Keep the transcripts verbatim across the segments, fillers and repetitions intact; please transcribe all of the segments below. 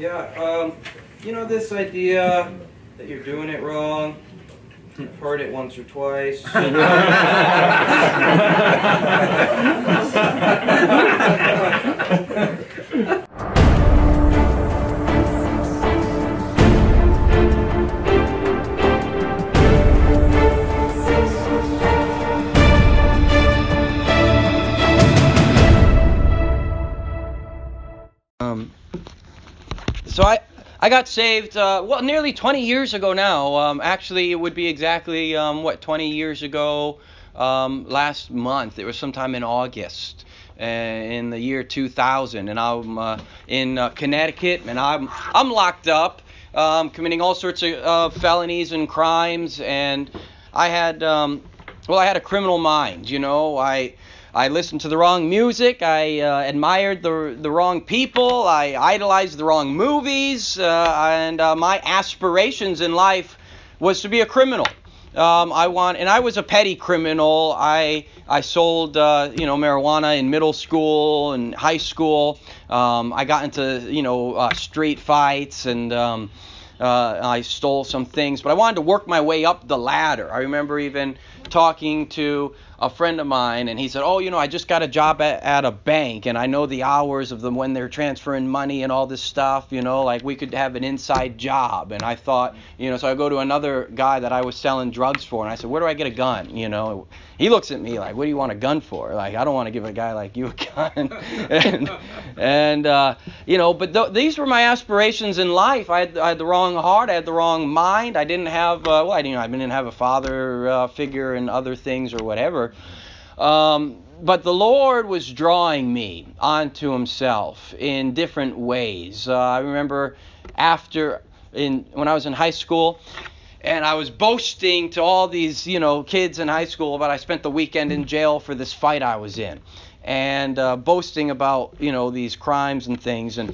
Yeah, um, you know, this idea that you're doing it wrong, I've heard it once or twice. Um, so I I got saved, uh, well, nearly twenty years ago now. Um, actually, it would be exactly, um, what, twenty years ago um, last month. It was sometime in August uh, in the year two thousand. And I'm uh, in uh, Connecticut, and I'm, I'm locked up, um, committing all sorts of uh, felonies and crimes. And I had, um, well, I had a criminal mind, you know. I... I listened to the wrong music, I uh, admired the the wrong people, I idolized the wrong movies, uh, and uh, my aspirations in life was to be a criminal. Um, I want, and I was a petty criminal. I I sold uh, you know marijuana in middle school and high school. Um, I got into you know uh, street fights and. Um, Uh, I stole some things, but I wanted to work my way up the ladder. I remember even talking to a friend of mine, and he said, oh, you know, I just got a job at, at a bank, and I know the hours of them when they're transferring money and all this stuff, you know, like we could have an inside job. And I thought, you know, so I go to another guy that I was selling drugs for, and I said, where do I get a gun? You know, he looks at me like, what do you want a gun for? Like, I don't want to give a guy like you a gun. and, and uh, you know, but th- these were my aspirations in life. I had, I had the wrong heart, I had the wrong mind. I didn't have, uh, well, I didn't, I didn't have a father uh, figure and other things or whatever. Um, but the Lord was drawing me onto Himself in different ways. Uh, I remember after, in when I was in high school, and I was boasting to all these, you know, kids in high school about I spent the weekend in jail for this fight I was in, and uh, boasting about, you know, these crimes and things. And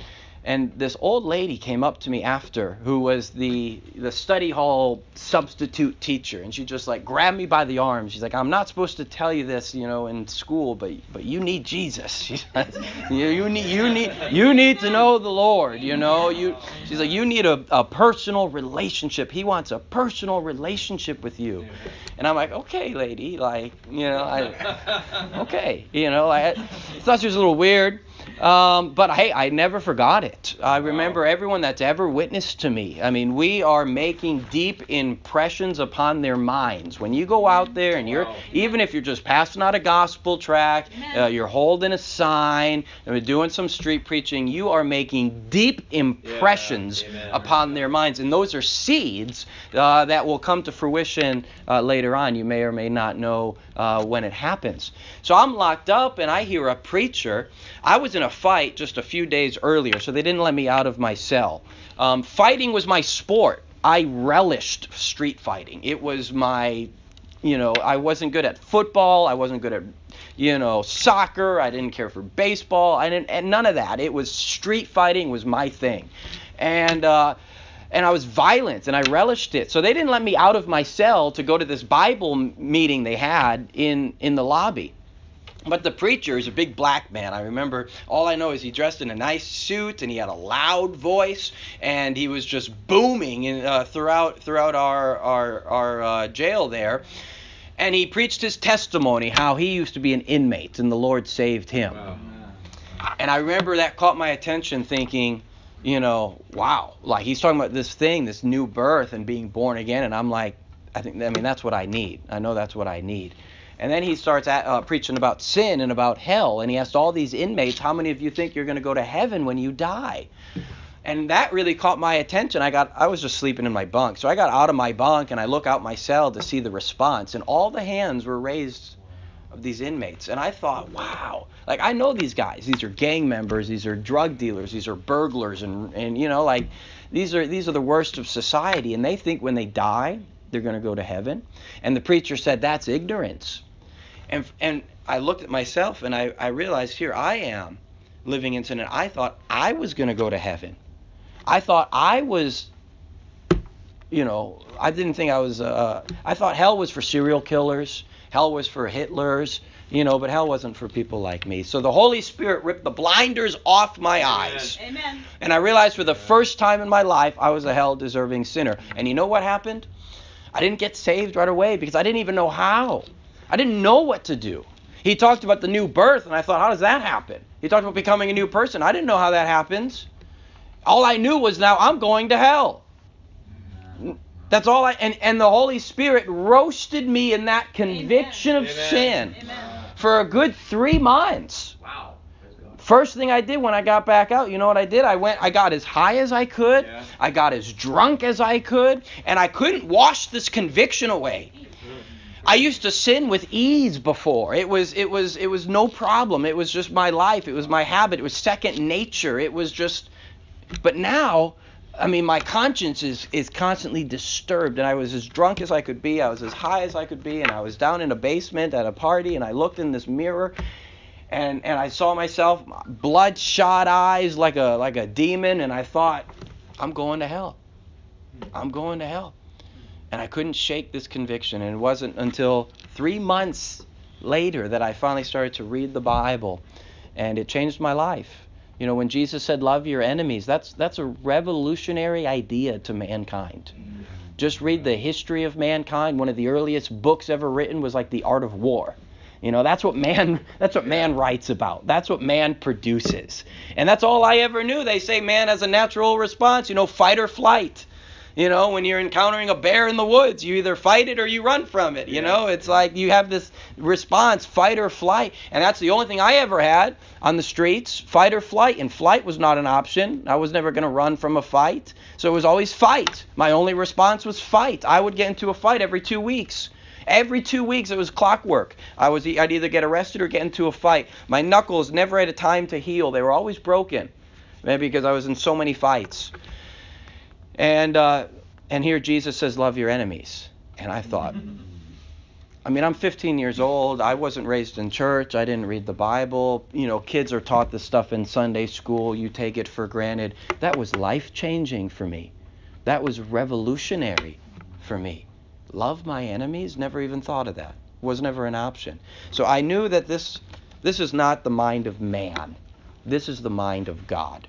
And this old lady came up to me after, who was the the study hall substitute teacher, and she just like grabbed me by the arm. She's like, I'm not supposed to tell you this, you know, in school, but but you need Jesus. She says, you, you need you need you need to know the Lord, you know. You she's like, you need a, a personal relationship. He wants a personal relationship with you. And I'm like, okay, lady, like, you know, I okay, you know, I, I thought she was a little weird. Um, but hey, I never forgot it. I remember everyone that's ever witnessed to me. I mean, we are making deep impressions upon their minds. When you go out there and you're, even if you're just passing out a gospel tract, uh, you're holding a sign, and doing some street preaching, you are making deep impressions yeah, upon their minds. And those are seeds uh, that will come to fruition uh, later on. You may or may not know uh, when it happens. So I'm locked up and I hear a preacher. I was in a fight just a few days earlier, so they didn't let me out of my cell. Um, fighting was my sport. I relished street fighting. It was my, you know, I wasn't good at football. I wasn't good at, you know, soccer. I didn't care for baseball. I didn't, and none of that. It was street fighting was my thing. And, uh, And I was violent, and I relished it. So they didn't let me out of my cell to go to this Bible meeting they had in, in the lobby. But the preacher is a big black man. I remember, all I know is he dressed in a nice suit, and he had a loud voice, and he was just booming in, uh, throughout throughout our, our, our uh, jail there. And he preached his testimony, how he used to be an inmate, and the Lord saved him. Wow. And I remember that caught my attention thinking, you know, wow, like he's talking about this thing, this new birth and being born again. And I'm like, I think, I mean, that's what I need. I know that's what I need. And then he starts at, uh, preaching about sin and about hell. And he asked all these inmates, how many of you think you're going to go to heaven when you die? And that really caught my attention. I got, I was just sleeping in my bunk. So I got out of my bunk and I look out my cell to see the response. And all the hands were raised of these inmates. And I thought, wow, like I know these guys. These are gang members. These are drug dealers. These are burglars. And, and you know, like these are these are the worst of society. And they think when they die, they're going to go to heaven. And the preacher said, that's ignorance. And and I looked at myself and I, I realized here I am living in sin. And I thought I was going to go to heaven. I thought I was you know, I didn't think I was, uh, I thought hell was for serial killers, hell was for Hitlers, you know, but hell wasn't for people like me. So the Holy Spirit ripped the blinders off my eyes. Amen. And I realized for the first time in my life, I was a hell-deserving sinner. And you know what happened? I didn't get saved right away because I didn't even know how. I didn't know what to do. He talked about the new birth, and I thought, how does that happen? He talked about becoming a new person. I didn't know how that happens. All I knew was now I'm going to hell. That's all I, and, and the Holy Spirit roasted me in that conviction Amen. of Amen. sin Amen. for a good three months. Wow. First thing I did when I got back out, you know what I did? I went, I got as high as I could, yeah. I got as drunk as I could, and I couldn't wash this conviction away. I used to sin with ease before. It was it was it was no problem. It was just my life. It was my habit. It was second nature. It was just, but now, I mean, my conscience is, is constantly disturbed, and I was as drunk as I could be, I was as high as I could be, and I was down in a basement at a party, and I looked in this mirror, and, and I saw myself, bloodshot eyes like a like a demon, and I thought, I'm going to hell. I'm going to hell. And I couldn't shake this conviction, and it wasn't until three months later that I finally started to read the Bible, and it changed my life. You know, when Jesus said, love your enemies, that's that's a revolutionary idea to mankind. Just read the history of mankind. One of the earliest books ever written was like The Art of War. You know, that's what man that's what man writes about. That's what man produces. And that's all I ever knew. They say man has a natural response, you know, fight or flight. You know, when you're encountering a bear in the woods, you either fight it or you run from it. You know, it's like you have this response, fight or flight. And that's the only thing I ever had on the streets, fight or flight. And flight was not an option. I was never going to run from a fight. So it was always fight. My only response was fight. I would get into a fight every two weeks. Every two weeks, it was clockwork. I was, I'd either get arrested or get into a fight. My knuckles never had a time to heal. They were always broken. Maybe because I was in so many fights. And uh, and here Jesus says, love your enemies. And I thought, I mean, I'm fifteen years old. I wasn't raised in church. I didn't read the Bible. You know, kids are taught this stuff in Sunday school. You take it for granted. That was life-changing for me. That was revolutionary for me. Love my enemies? Never even thought of that. Was never an option. So I knew that this this is not the mind of man. This is the mind of God.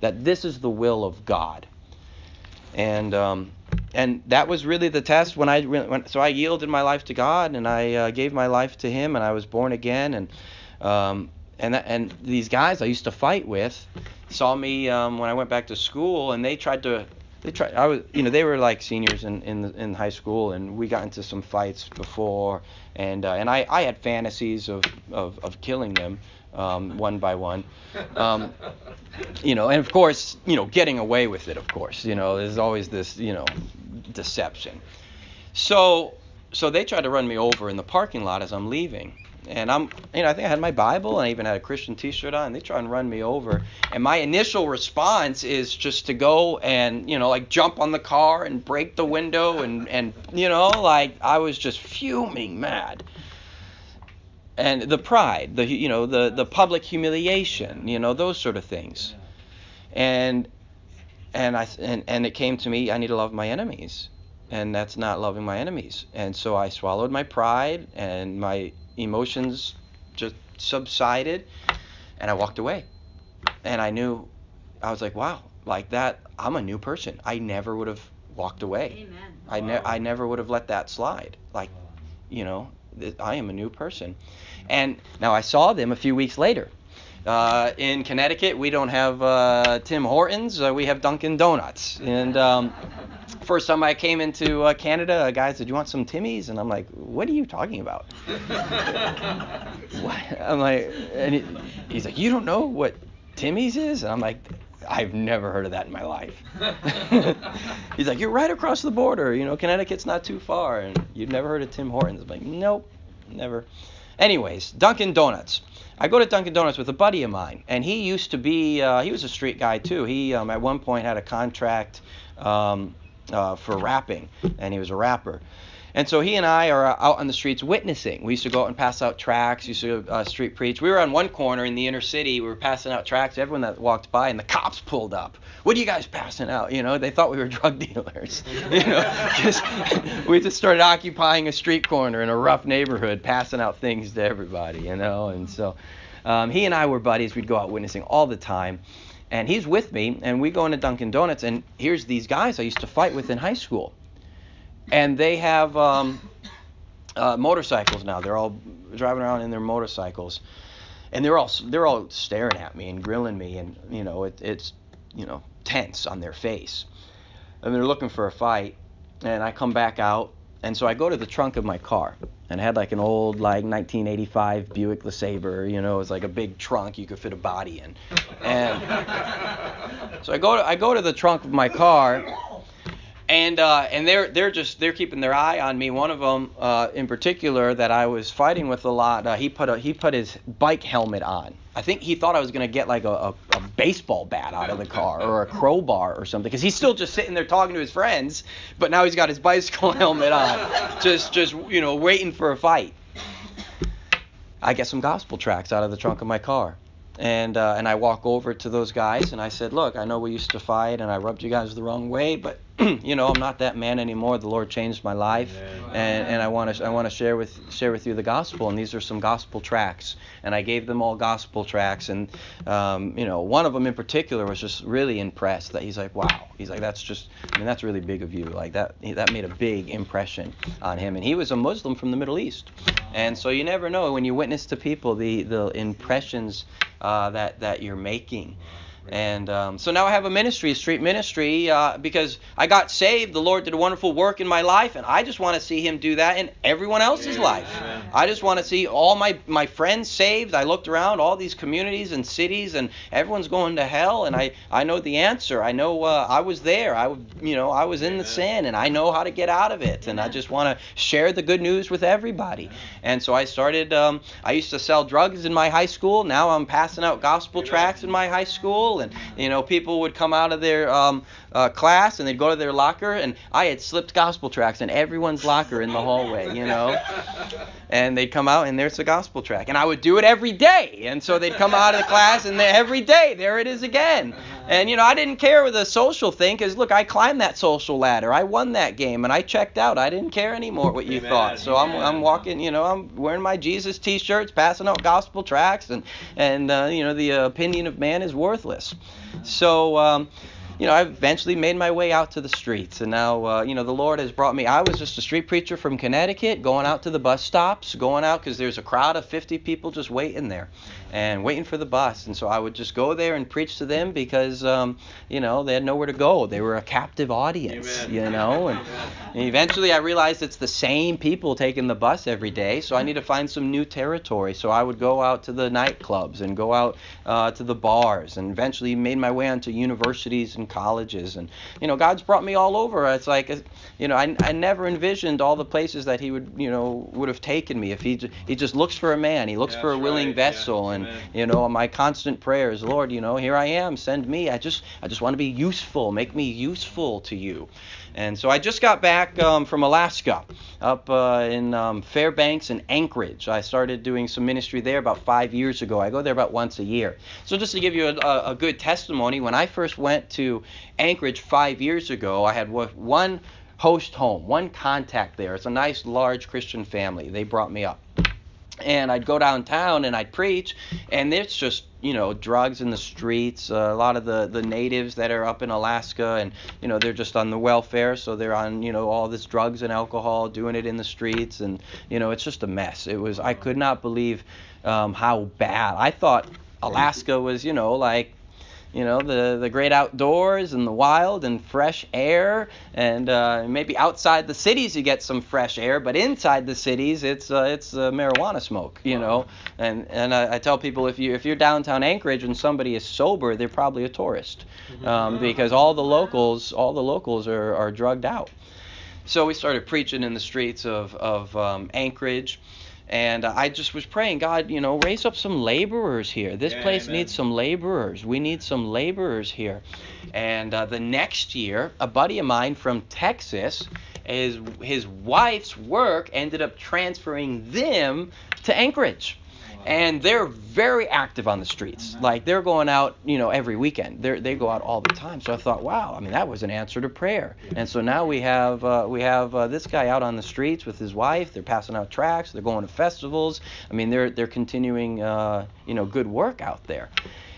That this is the will of God. And um, and that was really the test. When I when, so I yielded my life to God, and I uh, gave my life to Him, and I was born again. And um, and that, and these guys I used to fight with saw me um, when I went back to school, and they tried to they tried I was you know they were like seniors in in, in high school, and we got into some fights before, and uh, and I, I had fantasies of, of, of killing them. Um, one by one, um, you know, and of course, you know, getting away with it, of course, you know, there's always this, you know, deception. So, so they tried to run me over in the parking lot as I'm leaving, and I'm, you know, I think I had my Bible, and I even had a Christian t-shirt on, and they try and run me over, and my initial response is just to go and, you know, like jump on the car and break the window, and, and you know, like I was just fuming mad. And the pride, the you know, the, the public humiliation, you know, those sort of things. And and I and, and it came to me, I need to love my enemies. And that's not loving my enemies. And so I swallowed my pride, and my emotions just subsided, and I walked away. And I knew, I was like, wow, like that, I'm a new person. I never would have walked away. Amen. I ne- I never would have let that slide. Like, you know, I am a new person. And now I saw them a few weeks later. Uh, in Connecticut, we don't have uh, Tim Hortons. Uh, we have Dunkin' Donuts. And um, first time I came into uh, Canada, a guy said, do you want some Timmies? And I'm like, what are you talking about? What? I'm like, and he, he's like, you don't know what Timmies is? And I'm like, I've never heard of that in my life. He's like, you're right across the border. You know, Connecticut's not too far. And you've never heard of Tim Hortons. I'm like, nope, never. Anyways, Dunkin' Donuts. I go to Dunkin' Donuts with a buddy of mine. And he used to be, uh, he was a street guy too. He, um, at one point, had a contract um, uh, for rapping. And he was a rapper. And so he and I are out on the streets witnessing. We used to go out and pass out tracts, used to uh, street preach. We were on one corner in the inner city. We were passing out tracts to everyone that walked by, and the cops pulled up. What are you guys passing out? You know, they thought we were drug dealers. You know, just, we just started occupying a street corner in a rough neighborhood, passing out things to everybody, you know. And so um, he and I were buddies. We'd go out witnessing all the time. And he's with me, and we go into Dunkin' Donuts, and here's these guys I used to fight with in high school. And they have um, uh, motorcycles now. They're all driving around in their motorcycles, and they're all they're all staring at me and grilling me, and you know it, it's you know tense on their face, and they're looking for a fight. And I come back out, and so I go to the trunk of my car, and I had like an old like nineteen eighty-five Buick LeSabre, you know, it was like a big trunk you could fit a body in. And so I go to I go to the trunk of my car. And uh, and they're they're just they're keeping their eye on me. One of them uh, in particular that I was fighting with a lot, uh, he put a, he put his bike helmet on. I think he thought I was gonna get like a, a, a baseball bat out of the car or a crowbar or something, because he's still just sitting there talking to his friends, but now he's got his bicycle helmet on, just just you know waiting for a fight. I get some gospel tracts out of the trunk of my car. And uh, and I walk over to those guys, and I said, look, I know we used to fight, and I rubbed you guys the wrong way, but you know I'm not that man anymore. The Lord changed my life, Amen. and and I want to I want to share with share with you the gospel, and these are some gospel tracts. And I gave them all gospel tracts, and um, you know one of them in particular was just really impressed. That he's like, wow, he's like, that's just I mean that's really big of you. Like that that made a big impression on him, and he was a Muslim from the Middle East, and so you never know when you witness to people the the impressions uh, that that you're making. And um, so now I have a ministry, a street ministry, uh, because I got saved. The Lord did a wonderful work in my life, and I just want to see Him do that in everyone else's yeah. life. Amen. I just want to see all my, my friends saved. I looked around all these communities and cities, and everyone's going to hell, and I, I know the answer. I know uh, I was there. I you know I was in Amen. the sin, and I know how to get out of it, and Amen. I just want to share the good news with everybody. Amen. And so I started. Um, I used to sell drugs in my high school. Now I'm passing out gospel Amen. tracts in my high school. And you know, people would come out of their um, uh, class, and they'd go to their locker, and I had slipped gospel tracts in everyone's locker in the hallway, you know. And they'd come out, and there's the gospel tract, and I would do it every day. And so they'd come out of the class, and they, every day there it is again. And you know, I didn't care with the social thing, because look, I climbed that social ladder, I won that game, and I checked out. I didn't care anymore what you Amen. thought. So I'm I'm walking, you know, I'm wearing my Jesus T-shirts, passing out gospel tracts, and and uh, you know, the uh, opinion of man is worthless. So, um, you know, I eventually made my way out to the streets, and now, uh, you know, the Lord has brought me. I was just a street preacher from Connecticut, going out to the bus stops, going out because there's a crowd of fifty people just waiting there and waiting for the bus. And so I would just go there and preach to them because, um, you know, they had nowhere to go. They were a captive audience, Amen. you know. And, and eventually I realized it's the same people taking the bus every day, so I need to find some new territory. So I would go out to the nightclubs and go out uh, to the bars, and eventually made my way onto universities and colleges. And you know, God's brought me all over. It's like, you know, I, I never envisioned all the places that He would, you know, would have taken me if He j- He just looks for a man. He looks yeah, for a willing right. vessel. Yeah. And Amen. you know, my constant prayer is, Lord, you know, here I am. Send me. I just I just want to be useful. Make me useful to You. And so I just got back um, from Alaska, up uh, in um, Fairbanks and Anchorage. I started doing some ministry there about five years ago. I go there about once a year. So just to give you a, a good testimony, when I first went to Anchorage five years ago, I had one host home, one contact there. It's a nice, large Christian family. They brought me up. And I'd go downtown and I'd preach, and it's just, you know, drugs in the streets. Uh, a lot of the, the natives that are up in Alaska, and, you know, they're just on the welfare, so they're on, you know, all this drugs and alcohol, doing it in the streets, and, you know, it's just a mess. It was, I could not believe um, how bad. I thought Alaska was, you know, like, you know, the, the great outdoors and the wild and fresh air, and uh, maybe outside the cities you get some fresh air, but inside the cities it's uh, it's uh, marijuana smoke, you know. And and I, I tell people, if you if you're downtown Anchorage and somebody is sober, they're probably a tourist, um, because all the locals all the locals are, are drugged out. So we started preaching in the streets of of um, Anchorage. And I just was praying, God, you know, raise up some laborers here. This yeah, place amen. needs some laborers. We need some laborers here. And uh, the next year, a buddy of mine from Texas his, his wife's work ended up transferring them to Anchorage. Wow. And they're very active on the streets. Uh-huh. Like, they're going out, you know, every weekend. They they go out all the time. So I thought, wow, I mean, that was an answer to prayer. Yeah. And so now we have uh, we have uh, this guy out on the streets with his wife. They're passing out tracts. They're going to festivals. I mean, they're they're continuing, uh, you know, good work out there.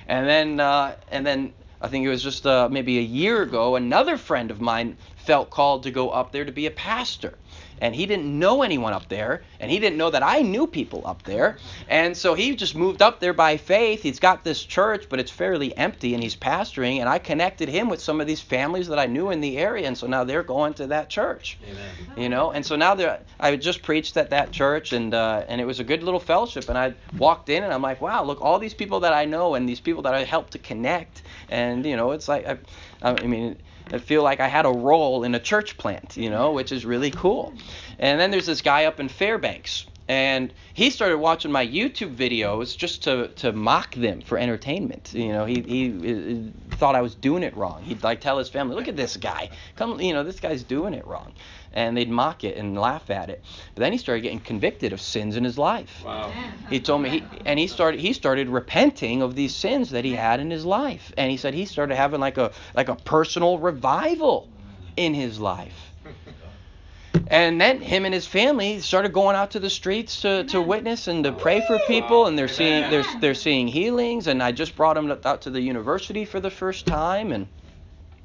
And then uh, and then. I think it was just uh, maybe a year ago, another friend of mine felt called to go up there to be a pastor. And he didn't know anyone up there, and he didn't know that I knew people up there. And so he just moved up there by faith. He's got this church, but it's fairly empty, and he's pastoring. And I connected him with some of these families that I knew in the area, and so now they're going to that church. Amen. You know, and so now they're, I just preached at that church, and uh, and it was a good little fellowship. And I walked in, and I'm like, wow, look, all these people that I know and these people that I helped to connect. And, you know, it's like, I, I mean, I feel like I had a role in a church plant, you know, which is really cool. And then there's this guy up in Fairbanks, and he started watching my YouTube videos just to, to mock them for entertainment. You know, he, he he thought I was doing it wrong. He'd like tell his family, look at this guy. Come, you know, this guy's doing it wrong. And they'd mock it and laugh at it. But then he started getting convicted of sins in his life. Wow. He told me, he, and he started he started repenting of these sins that he had in his life. And he said he started having like a like a personal revival in his life. And then him and his family started going out to the streets to, to witness and to pray for people, and they're seeing they're they're seeing healings. And I just brought him out to the university for the first time, and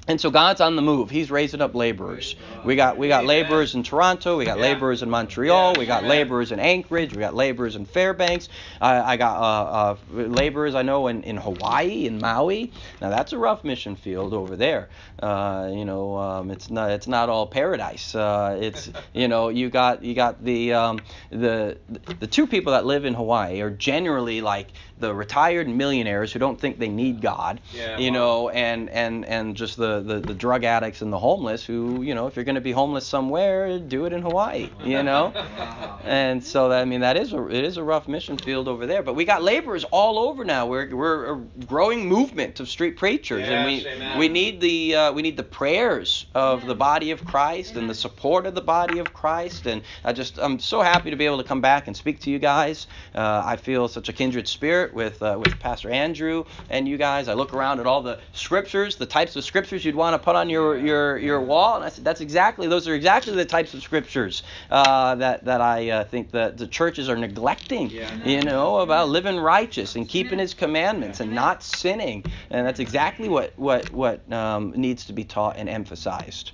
and so God's on the move. He's raising up laborers. We got we got laborers in Toronto. We got laborers in Montreal. We got laborers in Anchorage. We got laborers in Fairbanks. Uh, I got uh, uh, laborers I know in, in Hawaii, in Maui. Now that's a rough mission field over there. Uh, you know, um, it's not it's not all paradise. Uh, it's you know you got you got the um, the the two people that live in Hawaii are generally like the retired millionaires who don't think they need God, yeah, you know, and and and just the, the the drug addicts and the homeless who, you know, if you're going to be homeless somewhere, do it in Hawaii, you know. Wow. And so that, I mean that is a, it is a rough mission field over there, but we got laborers all over now. We're we're a growing movement of street preachers, yes, and we amen. we need the uh, we need the prayers of amen. the body of Christ amen. and the support of the body of Christ. And I just I'm so happy to be able to come back and speak to you guys. Uh, I feel such a kindred spirit with uh, with Pastor Andrew and you guys. I look around at all the scriptures, the types of scriptures you'd want to put on your your your wall, and I said that's exactly those are exactly the types of scriptures uh, that that I uh, think that the churches are neglecting. Yeah. You know, about living righteous and keeping His commandments and not sinning, and that's exactly what what what um, needs to be taught and emphasized.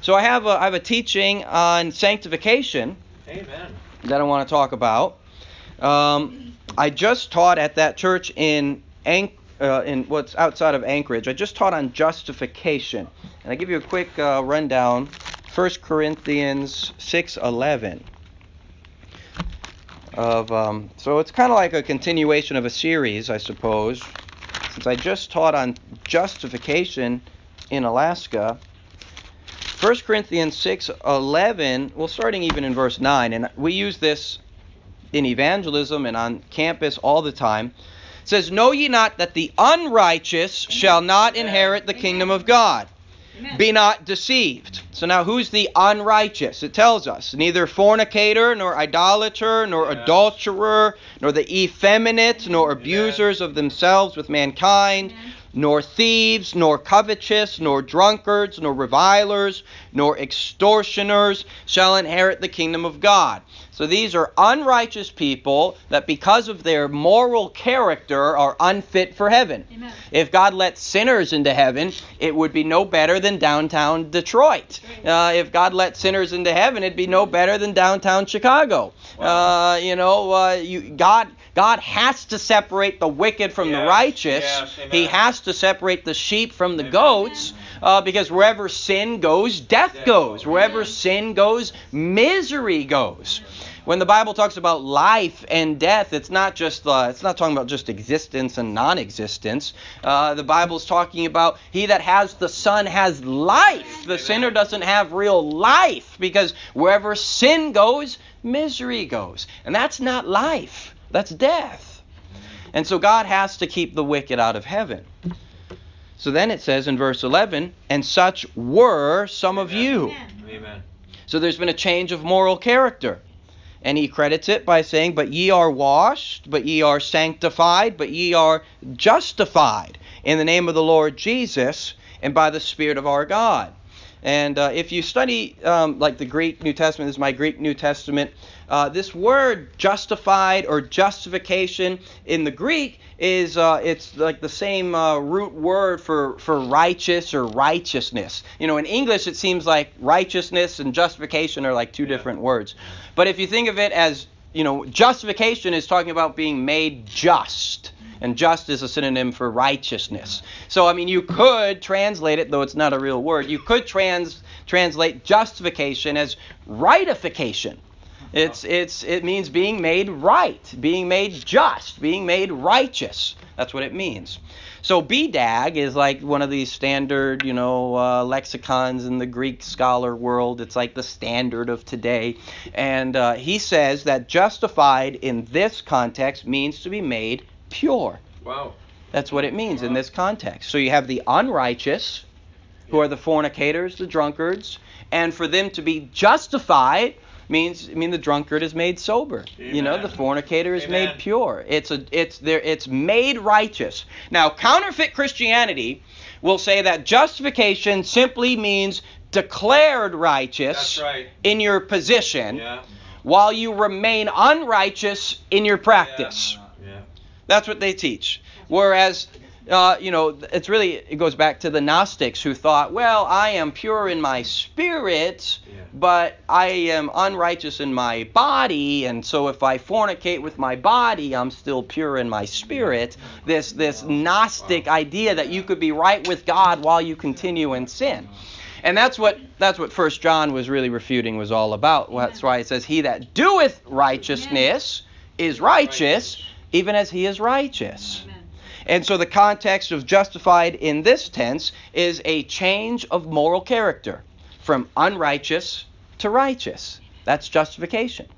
So I have a, I have a teaching on sanctification. Amen. That I want to talk about. Um, I just taught at that church in Anch- uh, in what's outside of Anchorage. I just taught on justification, and I give you a quick uh, rundown. First Corinthians six eleven. Of um, so it's kind of like a continuation of a series, I suppose, since I just taught on justification in Alaska. First Corinthians six eleven. Well, starting even in verse nine, and we use this in evangelism and on campus all the time. It says, know ye not that the unrighteous Amen. shall not Amen. inherit the Amen. kingdom of God? Amen. Be not deceived. So now who's the unrighteous? It tells us, neither fornicator, nor idolater, nor Yes. adulterer, nor the effeminate, nor abusers Amen. of themselves with mankind, Amen. nor thieves, nor covetous, nor drunkards, nor revilers, nor extortioners shall inherit the kingdom of God. So these are unrighteous people that because of their moral character are unfit for heaven. Amen. If God let sinners into heaven, it would be no better than downtown Detroit. Uh, if God let sinners into heaven, it'd be no better than downtown Chicago. Wow. Uh, you know, uh, you, God God has to separate the wicked from yes, the righteous. Yes, He has to separate the sheep from the amen. goats. Uh, because wherever sin goes, death goes. Wherever sin goes, misery goes. When the Bible talks about life and death, it's not just uh, it's not talking about just existence and non-existence. Uh, the Bible's talking about he that has the Son has life. The sinner doesn't have real life because wherever sin goes, misery goes. And that's not life. That's death. And so God has to keep the wicked out of heaven. So then it says in verse eleven, and such were some of you. Amen. So there's been a change of moral character. And he credits it by saying, but ye are washed, but ye are sanctified, but ye are justified in the name of the Lord Jesus and by the Spirit of our God. And uh, if you study um, like the Greek New Testament, this is my Greek New Testament, uh, this word justified or justification in the Greek is uh, it's like the same uh, root word for, for righteous or righteousness. You know, in English, it seems like righteousness and justification are like two different words. But if you think of it as, you know, justification is talking about being made just. And just is a synonym for righteousness. So, I mean, you could translate it, though it's not a real word, you could trans translate justification as rightification. It's, it's, it means being made right, being made just, being made righteous. That's what it means. So B D A G is like one of these standard, you know, uh, lexicons in the Greek scholar world. It's like the standard of today. And uh, he says that justified in this context means to be made pure. Wow. That's what it means wow. in this context. So you have the unrighteous, who are the fornicators, the drunkards, and for them to be justified means I mean the drunkard is made sober. Amen. You know, the fornicator is Amen. made pure. It's a it's there it's made righteous. Now, counterfeit Christianity will say that justification simply means declared righteous That's right. in your position yeah. while you remain unrighteous in your practice. Yeah. That's what they teach. Whereas, uh, you know, it's really, it goes back to the Gnostics who thought, well, I am pure in my spirit, yeah. but I am unrighteous in my body, and so if I fornicate with my body, I'm still pure in my spirit. This, this wow. Gnostic wow. idea that you could be right with God while you continue in sin. And that's what that's what First John was really refuting was all about. Well, that's why it says, he that doeth righteousness is righteous, even as he is righteous. Amen. And so the context of justified in this tense is a change of moral character from unrighteous to righteous. That's justification.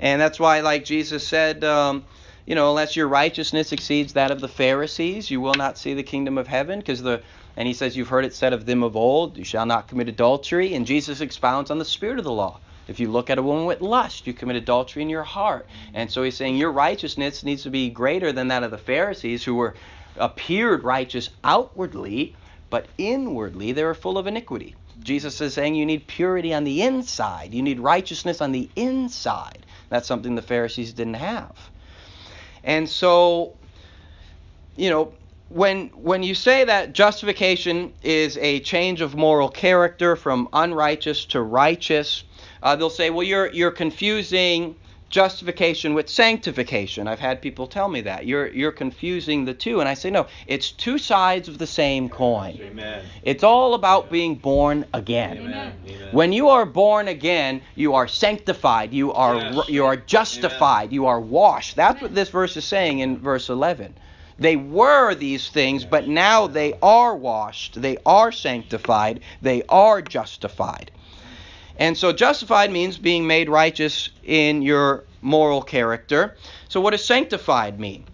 And that's why, like Jesus said, um, you know, unless your righteousness exceeds that of the Pharisees, you will not see the kingdom of heaven. Because the And he says, you've heard it said of them of old, you shall not commit adultery. And Jesus expounds on the spirit of the law. If you look at a woman with lust, you commit adultery in your heart. And so he's saying your righteousness needs to be greater than that of the Pharisees, who were appeared righteous outwardly, but inwardly they were full of iniquity. Jesus is saying you need purity on the inside. You need righteousness on the inside. That's something the Pharisees didn't have. And so, you know, When when you say that justification is a change of moral character from unrighteous to righteous, uh, they'll say, well, you're you're confusing justification with sanctification. I've had people tell me that. You're you're confusing the two. And I say, no, it's two sides of the same coin. Amen. It's all about Amen. being born again. Amen. When you are born again, you are sanctified, you are, yes. you are justified, Amen. you are washed. That's what this verse is saying in verse eleven. They were these things, but now they are washed, they are sanctified, they are justified. And so justified means being made righteous in your moral character. So what does sanctified mean?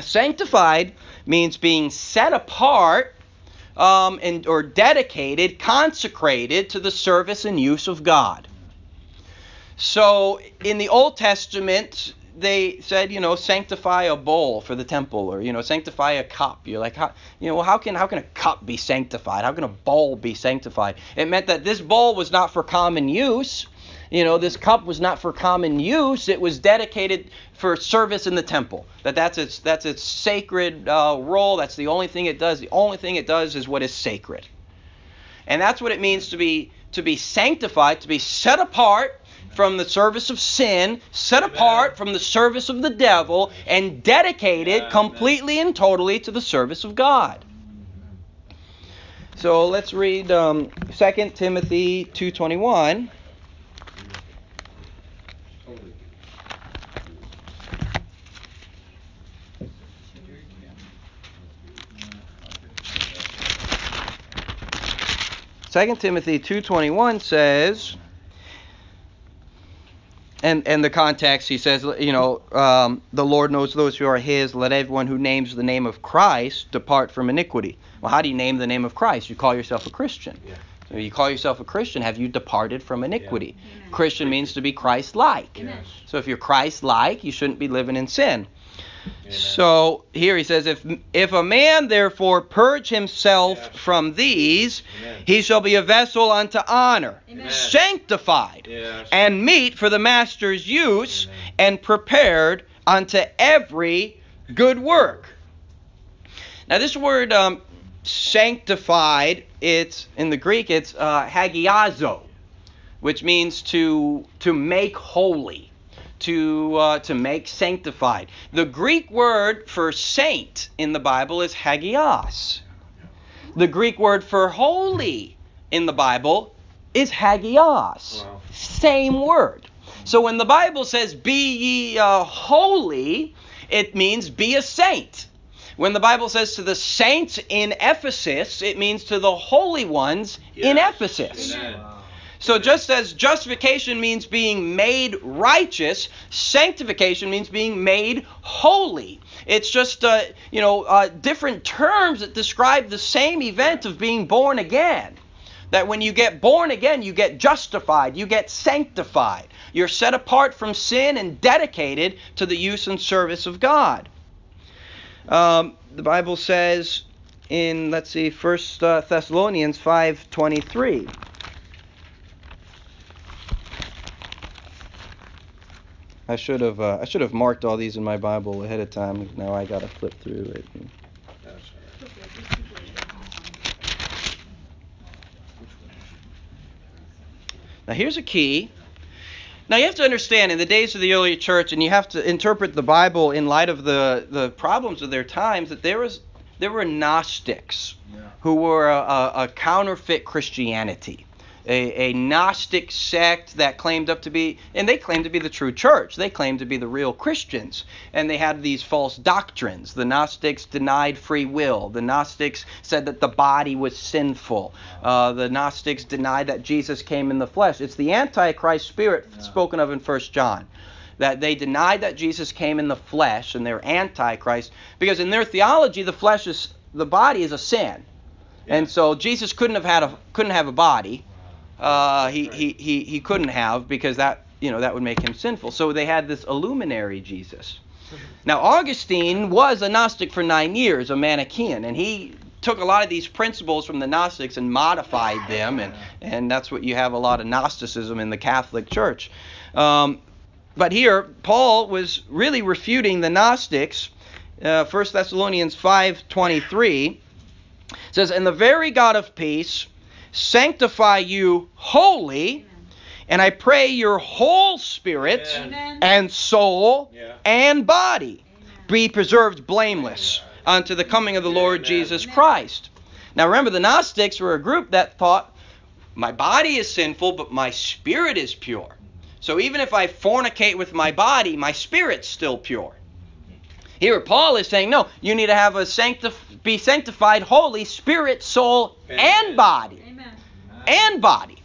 Sanctified means being set apart um, and or dedicated, consecrated to the service and use of God. So in the Old Testament, they said, you know, sanctify a bowl for the temple, or, you know, sanctify a cup. You're like, how, you know, well, how can how can a cup be sanctified? How can a bowl be sanctified? It meant that this bowl was not for common use. You know, this cup was not for common use. It was dedicated for service in the temple. That that's its that's its sacred uh, role. That's the only thing it does. The only thing it does is what is sacred. And that's what it means to be to be sanctified, to be set apart from the service of sin, set Amen. apart from the service of the devil, and dedicated Amen. completely and totally to the service of God. So let's read um, Second Timothy two twenty-one. Second Timothy two twenty-one says... And, and the context, he says, you know, um, the Lord knows those who are his. Let everyone who names the name of Christ depart from iniquity. Well, how do you name the name of Christ? You call yourself a Christian. Yeah. You call yourself a Christian, have you departed from iniquity? Yeah. Christian means to be Christ-like. Yes. So if you're Christ-like, you shouldn't be living in sin. Amen. So here he says, if if a man therefore purge himself yes. from these, Amen. He shall be a vessel unto honor, Amen. Sanctified, yes. and meet for the master's use, Amen. And prepared unto every good work. Now this word um, sanctified, it's in the Greek, it's uh, hagiazo, which means to to make holy. To uh, to make sanctified. The Greek word for saint in the Bible is hagios. The Greek word for holy in the Bible is hagios. Wow. Same word. So when the Bible says be ye uh, holy, it means be a saint. When the Bible says to the saints in Ephesus, it means to the holy ones yes. in Ephesus. Amen. So just as justification means being made righteous, sanctification means being made holy. It's just, uh, you know, uh, different terms that describe the same event of being born again. That when you get born again, you get justified, you get sanctified. You're set apart from sin and dedicated to the use and service of God. Um, the Bible says in, let's see, First Thessalonians five twenty-three. I should have uh, I should have marked all these in my Bible ahead of time. Now I gotta flip through it. Now here's a key. Now you have to understand, in the days of the early church, and you have to interpret the Bible in light of the the problems of their times, that there was there were Gnostics yeah. who were a, a, a counterfeit Christianity. A, a Gnostic sect that claimed up to be, and they claimed to be the true church. They claimed to be the real Christians. And they had these false doctrines. The Gnostics denied free will. The Gnostics said that the body was sinful. Uh, the Gnostics denied that Jesus came in the flesh. It's the Antichrist spirit no. spoken of in First John. That they denied that Jesus came in the flesh, and they're Antichrist. Because in their theology, the flesh is, the body is a sin. Yeah. And so Jesus couldn't have had a, couldn't have a body. Uh, he, he, he, he couldn't have, because that, you know, that would make him sinful. So they had this illuminary Jesus. Now, Augustine was a Gnostic for nine years, a Manichaean, and he took a lot of these principles from the Gnostics and modified them, and, and that's what you have a lot of Gnosticism in the Catholic Church. Um, but here, Paul was really refuting the Gnostics. Uh, First Thessalonians five twenty-three says, "And the very God of peace sanctify you wholly, and I pray your whole spirit Amen. And soul yeah. and body Amen. Be preserved blameless Amen. Unto the coming of the Amen. Lord Jesus Amen. Christ." Now remember, the Gnostics were a group that thought, my body is sinful, but my spirit is pure. So even if I fornicate with my body, my spirit's still pure. Here Paul is saying, no, you need to have a sanctif- be sanctified holy spirit, soul, Amen. And body. And body.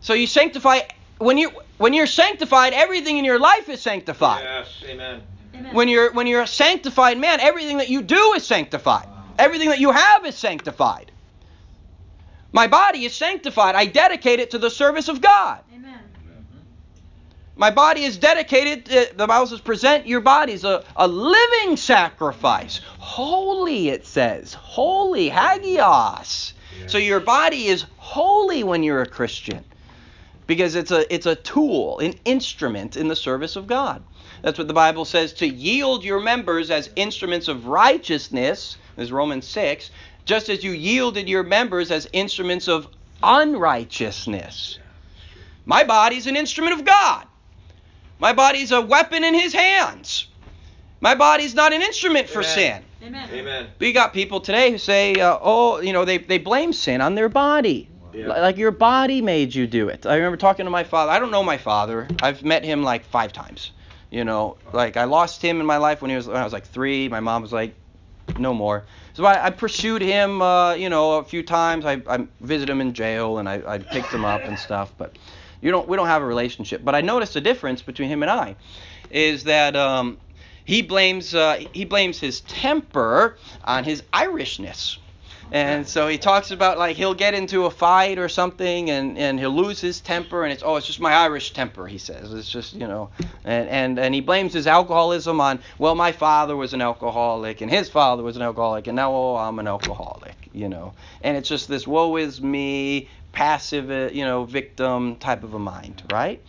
So you sanctify, when you when you're sanctified, everything in your life is sanctified. Yes, amen. Amen. When you're when you're a sanctified man, everything that you do is sanctified. Wow. Everything that you have is sanctified. My body is sanctified. I dedicate it to the service of God. Amen. My body is dedicated. To, the Bible says, "Present your bodies a a living sacrifice, holy." It says, "Holy hagios." So your body is holy when you're a Christian, because it's a it's a tool, an instrument in the service of God. That's what the Bible says, to yield your members as instruments of righteousness, as Romans six, just as you yielded your members as instruments of unrighteousness. My body's an instrument of God. My body's a weapon in his hands. My body's not an instrument for Amen. Sin. Amen. Amen. We got people today who say, uh, oh, you know, they, they blame sin on their body. Yeah. Like your body made you do it. I remember talking to my father. I don't know my father. I've met him like five times. You know, like I lost him in my life when he was when I was like three. My mom was like, no more. So I, I pursued him, uh, you know, a few times. I, I visited him in jail, and I, I picked him up and stuff. But you don't we don't have a relationship. But I noticed the difference between him and I is that um, – He blames uh, he blames his temper on his Irishness. And so he talks about, like, he'll get into a fight or something, and, and he'll lose his temper, and it's, oh, it's just my Irish temper, he says. It's just, you know, and, and, and he blames his alcoholism on, well, my father was an alcoholic, and his father was an alcoholic, and now, oh, I'm an alcoholic, you know. And it's just this woe is me, passive, you know, victim type of a mind, right?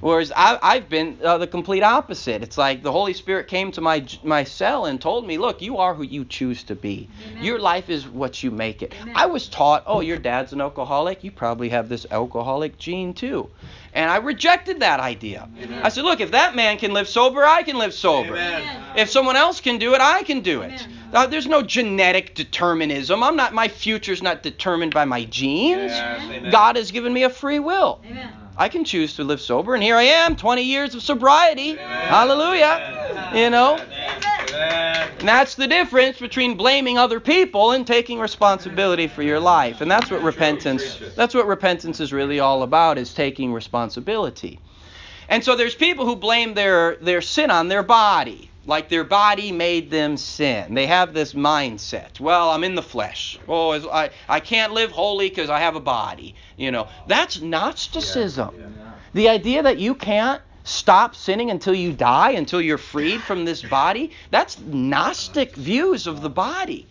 Whereas I, I've been uh, the complete opposite. It's like the Holy Spirit came to my my cell and told me, look, you are who you choose to be. Amen. Your life is what you make it. Amen. I was taught, oh, your dad's an alcoholic. You probably have this alcoholic gene too. And I rejected that idea. Amen. I said, look, if that man can live sober, I can live sober. Amen. If someone else can do it, I can do it. Uh, there's no genetic determinism. I'm not, my future's not determined by my genes. Yes. God has given me a free will. Amen. I can choose to live sober, and here I am, twenty years of sobriety. Amen. Hallelujah. Amen. You know? Amen. And that's the difference between blaming other people and taking responsibility for your life. And that's what repentance that's what repentance is really all about, is taking responsibility. And so there's people who blame their, their sin on their body, like their body made them sin. They have this mindset. Well, I'm in the flesh. Oh, I, I can't live holy because I have a body. You know, that's Gnosticism. Yeah, yeah. The idea that you can't stop sinning until you die, until you're freed from this body, that's Gnostic views of the body.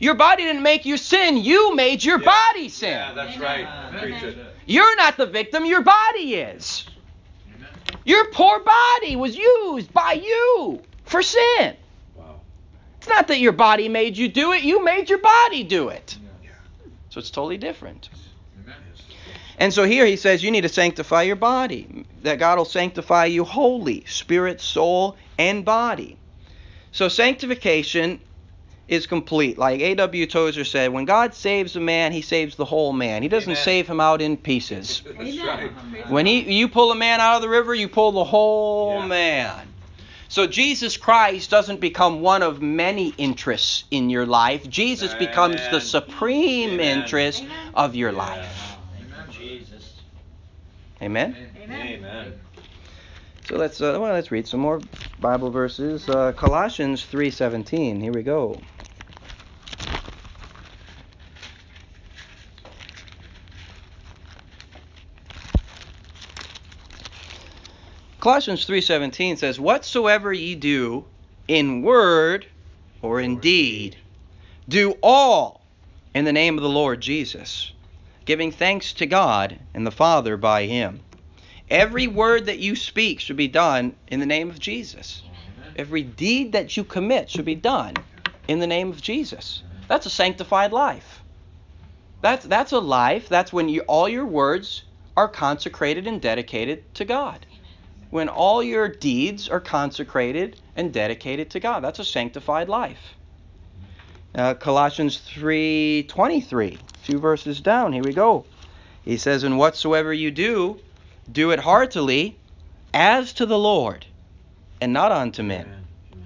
Your body didn't make you sin. You made your yeah. body sin. Yeah, that's right. Uh, you're not the victim. Your body is. Amen. Your poor body was used by you for sin. Wow. It's not that your body made you do it. You made your body do it. Yeah. Yeah. So it's totally different. And so here he says you need to sanctify your body, that God will sanctify you wholly, spirit, soul, and body. So sanctification is complete. Like A W Tozer said, when God saves a man, he saves the whole man. He doesn't Amen. Save him out in pieces. That's right. When he, you pull a man out of the river, you pull the whole yeah. man. So Jesus Christ doesn't become one of many interests in your life. Jesus Amen. Becomes the supreme Amen. Interest Amen. Of your yeah. life. Amen? Amen. Amen. So let's uh, well let's read some more Bible verses. Uh, Colossians three seventeen. Here we go. Colossians three seventeen says, "Whatsoever ye do in word or in deed, do all in the name of the Lord Jesus, giving thanks to God and the Father by him." Every word that you speak should be done in the name of Jesus. Every deed that you commit should be done in the name of Jesus. That's a sanctified life. That's, that's a life, that's when you, all your words are consecrated and dedicated to God. When all your deeds are consecrated and dedicated to God. That's a sanctified life. Uh, Colossians three twenty-three. Two verses down, here we go. He says, "And whatsoever you do, do it heartily, as to the Lord, and not unto men." Amen.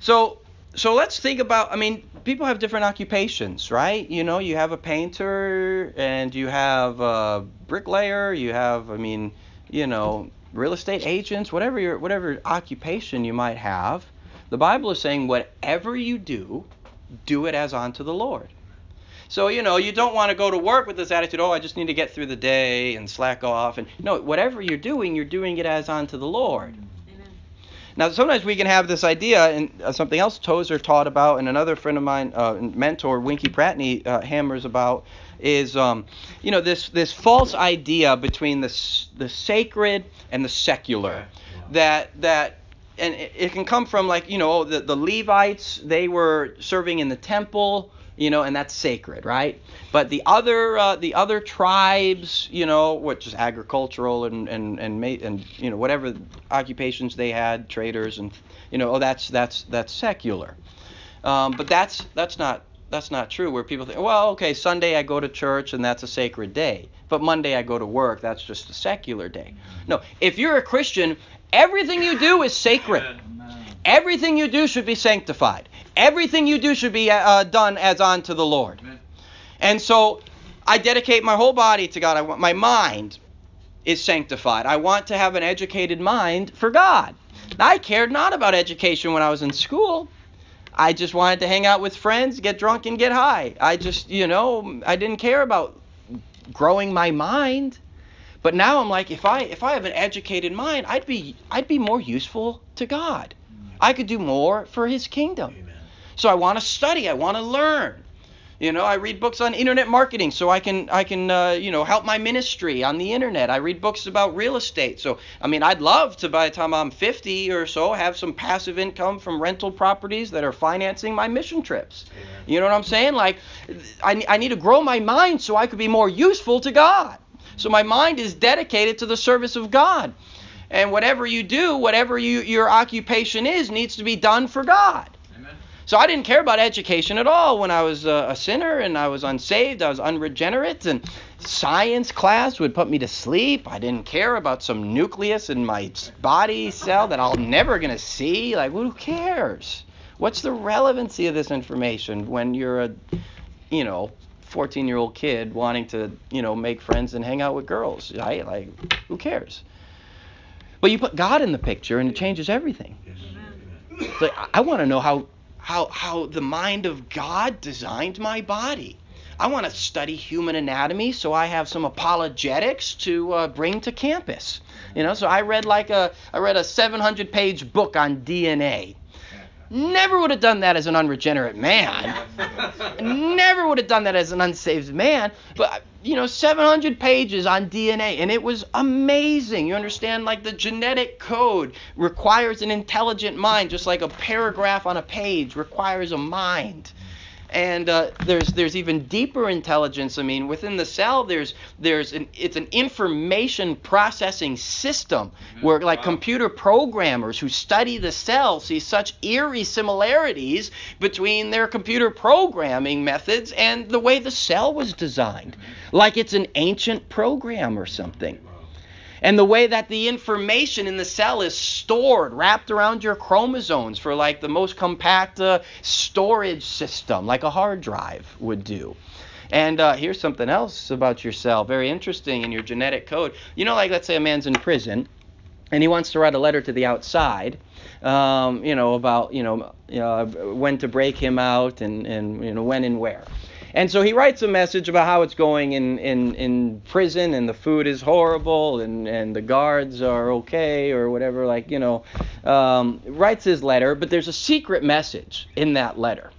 So, so let's think about, I mean, people have different occupations, right? You know, you have a painter, and you have a bricklayer, you have, I mean, you know, real estate agents, whatever your, whatever occupation you might have. The Bible is saying, whatever you do, do it as unto the Lord. So, you know, you don't want to go to work with this attitude, oh, I just need to get through the day and slack off. And no, whatever you're doing, you're doing it as unto the Lord. Amen. Now, sometimes we can have this idea, and uh, something else Tozer taught about, and another friend of mine, uh, mentor, Winkie Pratney, uh, hammers about, is, um, you know, this, this false idea between the, s- the sacred and the secular. Yeah. That... that and it, it can come from, like, you know, the, the Levites, they were serving in the temple, you know, and that's sacred, right? But the other uh, the other tribes, you know, which is agricultural and and and, ma- and you know, whatever occupations they had, traders, and, you know, oh, that's that's that's secular. Um, but that's that's not that's not true. Where people think, well, okay, Sunday I go to church and that's a sacred day, but Monday I go to work, that's just a secular day. No, if you're a Christian, everything you do is sacred. Everything you do should be sanctified. Everything you do should be uh, done as unto the Lord. Amen. And so I dedicate my whole body to God. I want, my mind is sanctified. I want to have an educated mind for God. Now, I cared not about education when I was in school. I just wanted to hang out with friends, get drunk, and get high. I just, you know, I didn't care about growing my mind. But now I'm like, if I if I have an educated mind, I'd be I'd be more useful to God. I could do more for His kingdom. Amen. So I want to study. I want to learn. You know, I read books on internet marketing so I can I can uh, you know, help my ministry on the internet. I read books about real estate. So I mean, I'd love to, by the time I'm fifty or so, have some passive income from rental properties that are financing my mission trips. Amen. You know what I'm saying? Like, I I need to grow my mind so I could be more useful to God. So my mind is dedicated to the service of God. And whatever you do, whatever you, your occupation is, needs to be done for God. Amen. So I didn't care about education at all when I was a, a sinner and I was unsaved. I was unregenerate, and science class would put me to sleep. I didn't care about some nucleus in my body cell that I'm never going to see. Like, well, who cares? What's the relevancy of this information when you're a, you know, fourteen-year-old kid wanting to, you know, make friends and hang out with girls, right? Like, who cares? But you put God in the picture, and it changes everything. Yes. Like, I want to know how, how, how the mind of God designed my body. I want to study human anatomy, so I have some apologetics to uh, bring to campus. You know, so I read like a, I read a seven hundred page book on D N A. Never would have done that as an unregenerate man. Never would have done that as an unsaved man. But, you know, seven hundred pages on D N A, and it was amazing. You understand, like, the genetic code requires an intelligent mind, just like a paragraph on a page requires a mind. And uh, there's there's even deeper intelligence. I mean, within the cell, there's there's an it's an information processing system where, like, wow. Computer programmers who study the cell see such eerie similarities between their computer programming methods and the way the cell was designed, like it's an ancient program or something. And the way that the information in the cell is stored, wrapped around your chromosomes for, like, the most compact uh, storage system, like a hard drive would do. And uh, here's something else about your cell, very interesting, in your genetic code. You know, like, let's say a man's in prison, and he wants to write a letter to the outside, um, you know, about, you know, uh, when to break him out and, and, you know, when and where. And so he writes a message about how it's going in, in, in prison, and the food is horrible, and, and the guards are okay, or whatever, like, you know, um, writes his letter. But there's a secret message in that letter,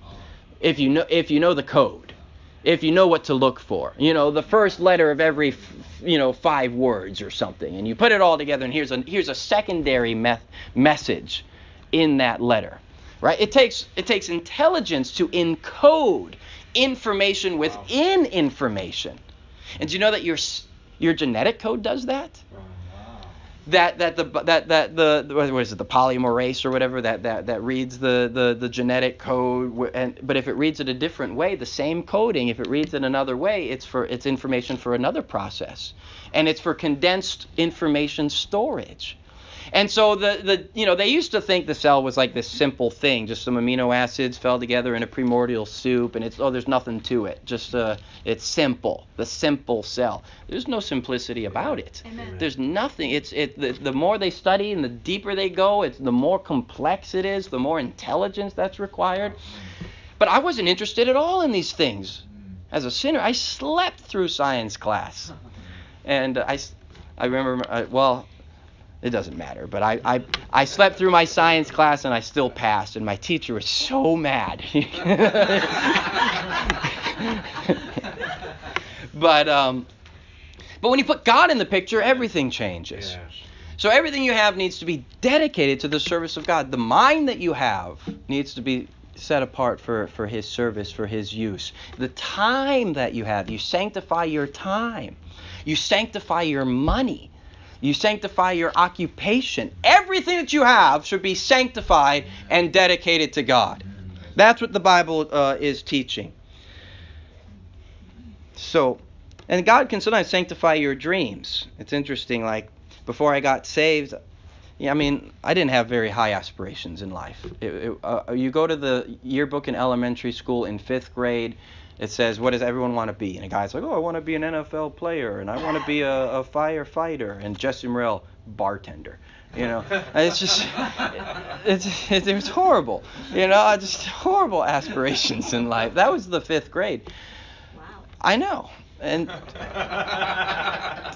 if you know, if you know the code, if you know what to look for. You know, the first letter of every, f- you know, five words or something, and you put it all together, and here's a, here's a secondary me- message in that letter, right? It takes, it takes intelligence to encode information within wow. information. And do you know that your your genetic code does that? Wow. That that the that that the what is it the polymerase or whatever that that that reads the the the genetic code. And but if it reads it a different way, the same coding, if it reads it another way, it's for it's information for another process, and it's for condensed information storage. And so the, the you know, they used to think the cell was like this simple thing, just some amino acids fell together in a primordial soup, and it's, oh, there's nothing to it, just uh, it's simple, the simple cell. There's no simplicity about it. Amen. There's nothing. It's it. The, the more they study and the deeper they go, it's the more complex it is, the more intelligence that's required. But I wasn't interested at all in these things. As a sinner, I slept through science class, and I, I remember uh, well. It doesn't matter, but I, I I slept through my science class and I still passed, and my teacher was so mad. But um, but when you put God in the picture, everything changes. Yes. So everything you have needs to be dedicated to the service of God. The mind that you have needs to be set apart for, for His service, for His use. The time that you have, you sanctify your time. You sanctify your money. You sanctify your occupation. Everything that you have should be sanctified and dedicated to God. That's what the Bible uh, is teaching. So, and God can sometimes sanctify your dreams. It's interesting, like, before I got saved, yeah, I mean, I didn't have very high aspirations in life. It, it, uh, you go to the yearbook in elementary school in fifth grade, it says, what does everyone want to be? And a guy's like, oh, I want to be an N F L player, and I want to be a, a firefighter. And Jesse Merrill, bartender. You know, it's just, it's, it, it was horrible. You know, just horrible aspirations in life. That was the fifth grade. Wow. I know. And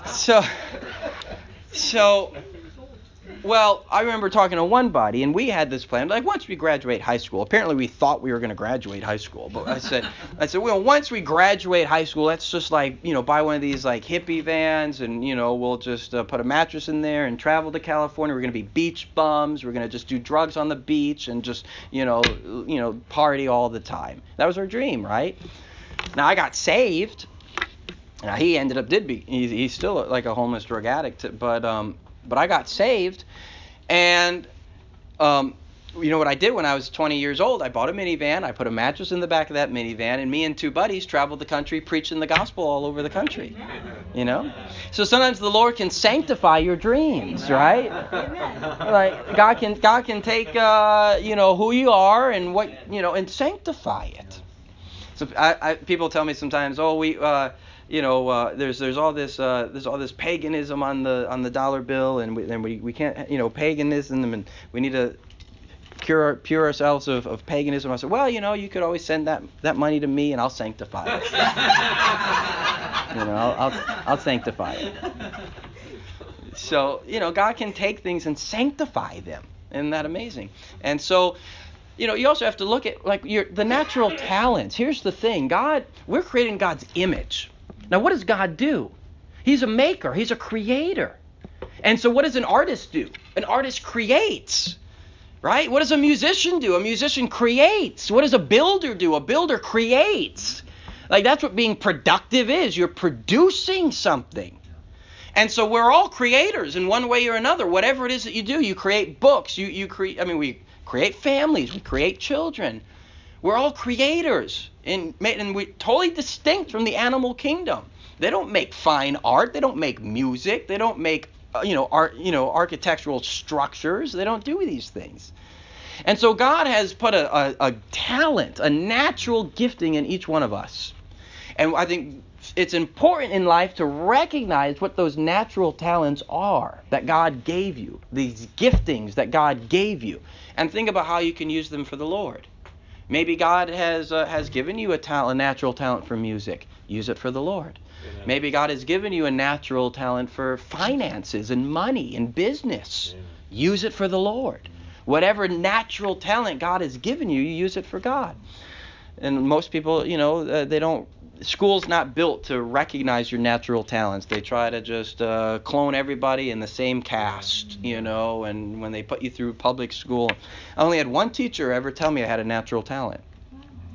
so, so, well, I remember talking to one buddy, and we had this plan. Like, once we graduate high school, apparently we thought we were going to graduate high school. But I said, I said, well, once we graduate high school, let's just, like, you know, buy one of these, like, hippie vans, and, you know, we'll just uh, put a mattress in there and travel to California. We're going to be beach bums. We're going to just do drugs on the beach and just, you know, you know, party all the time. That was our dream, right? Now, I got saved. Now, he ended up did be, he's, he's still like a homeless drug addict, but um, but I got saved, and um, you know what I did when I was twenty years old? I bought a minivan, I put a mattress in the back of that minivan, and me and two buddies traveled the country preaching the gospel all over the country, you know? So sometimes the Lord can sanctify your dreams, right? Like, God can, God can take, uh, you know, who you are and what, you know, and sanctify it. So I, I, people tell me sometimes, oh, we... Uh, You know, uh, there's there's all this uh, there's all this paganism on the on the dollar bill, and we and we, we can't, you know, paganism, and we need to cure pure ourselves of, of paganism. I said, well, you know, you could always send that that money to me, and I'll sanctify it. You know, I'll, I'll I'll sanctify it. So, you know, God can take things and sanctify them. Isn't that amazing? And so, you know, you also have to look at, like, your the natural talents. Here's the thing, God, we're created in God's image. Now, what does God do? He's a maker. He's a creator. And so what does an artist do? An artist creates, right? What does a musician do? A musician creates. What does a builder do? A builder creates. Like, that's what being productive is. You're producing something. And so we're all creators in one way or another. Whatever it is that you do, you create books. You, you create, I mean, we create families. We create children. We're all creators, and, and we're totally distinct from the animal kingdom. They don't make fine art. They don't make music. They don't make, uh, you know, art, you know, architectural structures. They don't do these things. And so God has put a, a, a talent, a natural gifting in each one of us. And I think it's important in life to recognize what those natural talents are that God gave you, these giftings that God gave you, and think about how you can use them for the Lord. Maybe God has uh, has given you a, talent, a natural talent for music. Use it for the Lord. Amen. Maybe God has given you a natural talent for finances and money and business. Amen. Use it for the Lord. Whatever natural talent God has given you, you use it for God. And most people, you know, uh, they don't. School's not built to recognize your natural talents. They try to just uh, clone everybody in the same cast, you know, and when they put you through public school. I only had one teacher ever tell me I had a natural talent.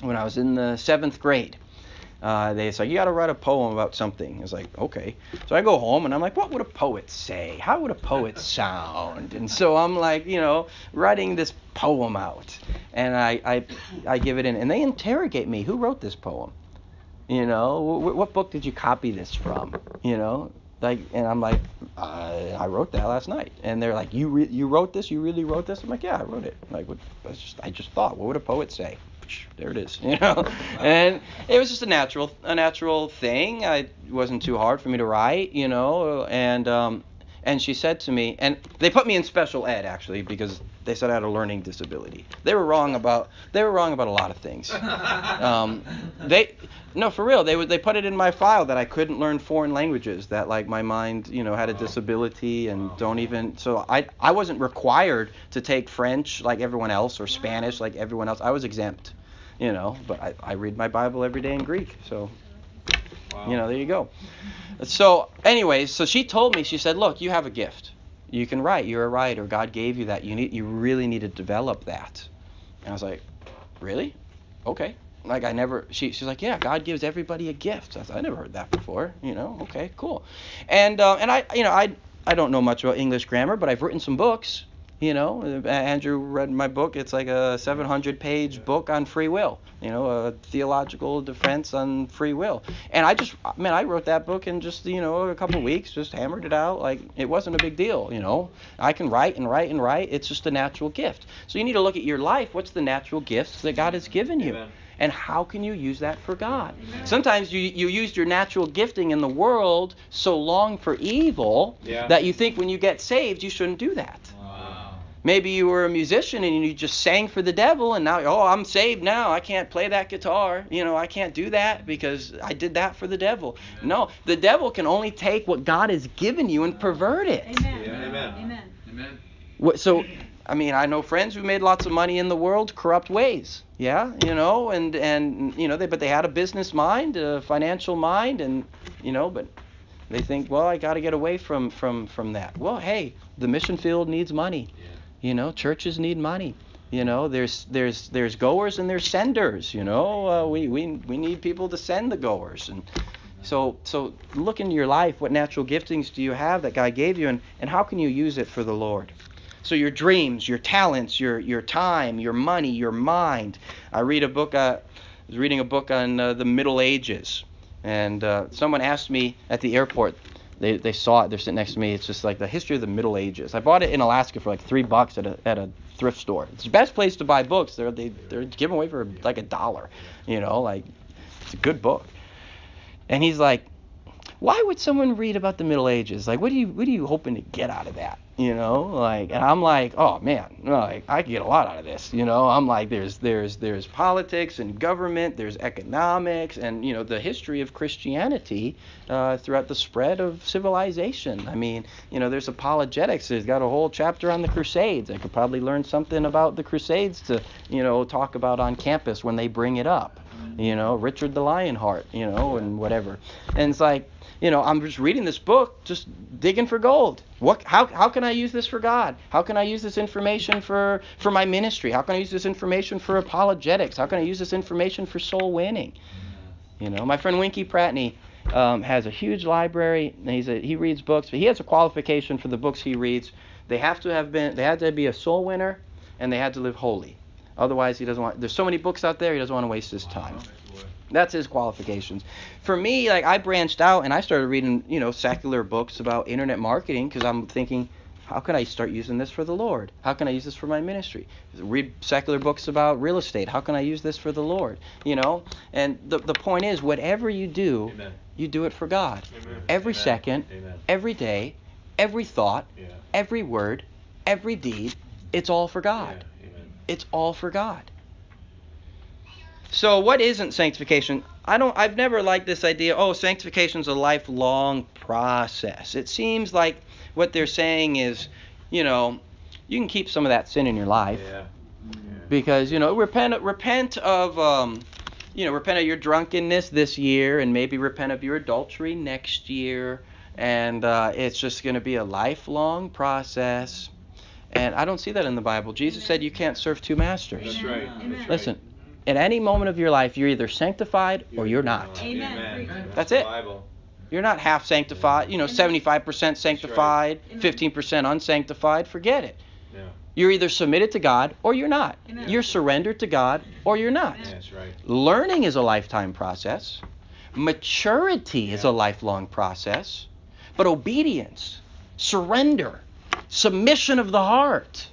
When I was in the seventh grade, uh, they said, you got to write a poem about something. I was like, okay. So I go home, and I'm like, what would a poet say? How would a poet sound? And so I'm like, you know, writing this poem out. And I, I, I give it in, and they interrogate me. Who wrote this poem? You know, wh- what book did you copy this from? You know, like, and I'm like, uh, I wrote that last night. And they're like, you re- you wrote this? You really wrote this? I'm like, yeah, I wrote it. Like, what, I just I just thought, what would a poet say? There it is, you know. And it was just a natural a natural thing. I, it wasn't too hard for me to write, you know. And um, and she said to me, and they put me in special ed actually because they said I had a learning disability. They were wrong about they were wrong about a lot of things. Um, they. No, for real. They would, they put it in my file that I couldn't learn foreign languages, that like my mind, you know, had a disability and don't even. So I I wasn't required to take French like everyone else or Spanish like everyone else. I was exempt, you know. But I, I read my Bible every day in Greek, so wow. You know, there you go. So anyways, so she told me, she said, look, you have a gift. You can write. You're a writer. God gave you that. You need you really need to develop that. And I was like, really? Okay. Like I never, she, she's like, yeah, God gives everybody a gift. I thought, I never heard that before, you know. Okay, cool. And uh, and I, you know, I I don't know much about English grammar, but I've written some books, you know. Andrew read my book. It's like a seven hundred page book on free will, you know, a theological defense on free will. And I just, man, I wrote that book in just, you know, a couple of weeks, just hammered it out. Like it wasn't a big deal, you know. I can write and write and write. It's just a natural gift. So you need to look at your life. What's the natural gifts that God has given you? Amen. and how can you use that for God? Sometimes you, you used your natural gifting in the world so long for evil yeah. that you think when you get saved you shouldn't do that. Wow. Maybe you were a musician and you just sang for the devil, and now, oh, I'm saved now. I can't play that guitar. You know, I can't do that because I did that for the devil. Yeah. No, the devil can only take what God has given you and pervert it. Amen. Yeah. Amen. Amen. Amen. What, so... I mean, I know friends who made lots of money in the world, corrupt ways, yeah, you know, and, and you know, they, but they had a business mind, a financial mind, and, you know, but they think, well, I got to get away from, from, from that. Well, hey, the mission field needs money, you know, churches need money, you know, there's there's there's goers and there's senders, you know, uh, we, we, we need people to send the goers, and so so look into your life, what natural giftings do you have that God gave you, and, and how can you use it for the Lord? So your dreams, your talents, your your time, your money, your mind. I read a book. Uh, I was reading a book on uh, the Middle Ages, and uh, someone asked me at the airport. They they saw it. They're sitting next to me. It's just like the history of the Middle Ages. I bought it in Alaska for like three bucks at a at a thrift store. It's the best place to buy books. They're they, they're giving away for like a dollar. You know, like it's a good book. And he's like, why would someone read about the Middle Ages? Like, what do you what are you hoping to get out of that? You know, like, and I'm like, oh man, like I could get a lot out of this. You know, I'm like, there's there's there's politics and government, there's economics, and you know the history of Christianity uh, throughout the spread of civilization. I mean, you know, there's apologetics. There's got a whole chapter on the Crusades. I could probably learn something about the Crusades to, you know, talk about on campus when they bring it up. You know, Richard the Lionheart. You know, and whatever. And it's like, you know, I'm just reading this book, just digging for gold. What? How? How can I use this for God? How can I use this information for for my ministry? How can I use this information for apologetics? How can I use this information for soul winning? You know, my friend Winkie Pratney um, has a huge library. And he's a, he reads books, but he has a qualification for the books he reads. They have to have been. They had to be a soul winner, and they had to live holy. Otherwise, he doesn't want. There's so many books out there. He doesn't want to waste his time. That's his qualifications. For me, like, I branched out and I started reading, you know, secular books about internet marketing because I'm thinking, how can I start using this for the Lord? How can I use this for my ministry? Read secular books about real estate. How can I use this for the Lord? You know, and the the point is, whatever you do, Amen. You do it for God. Amen. Every Amen. Second, Amen. Every day, every thought, yeah. every word, every deed, it's all for God. Yeah. It's all for God. So what isn't sanctification? I don't, I've never liked this idea, oh, sanctification's a lifelong process. It seems like what they're saying is, you know, you can keep some of that sin in your life. Yeah. Yeah. Because, you know, repent repent of um, you know, repent of your drunkenness this year, and maybe repent of your adultery next year, and uh, it's just going to be a lifelong process. And I don't see that in the Bible. Jesus Amen. Said you can't serve two masters. That's right. That's Listen. Right. At any moment of your life, you're either sanctified or you're not. Amen. That's it. You're not half sanctified. You know, seventy-five percent sanctified, fifteen percent unsanctified. Forget it. You're either submitted to God or you're not. You're surrendered to God or you're not. Learning is a lifetime process. Maturity is a lifelong process. But obedience, surrender, submission of the heart,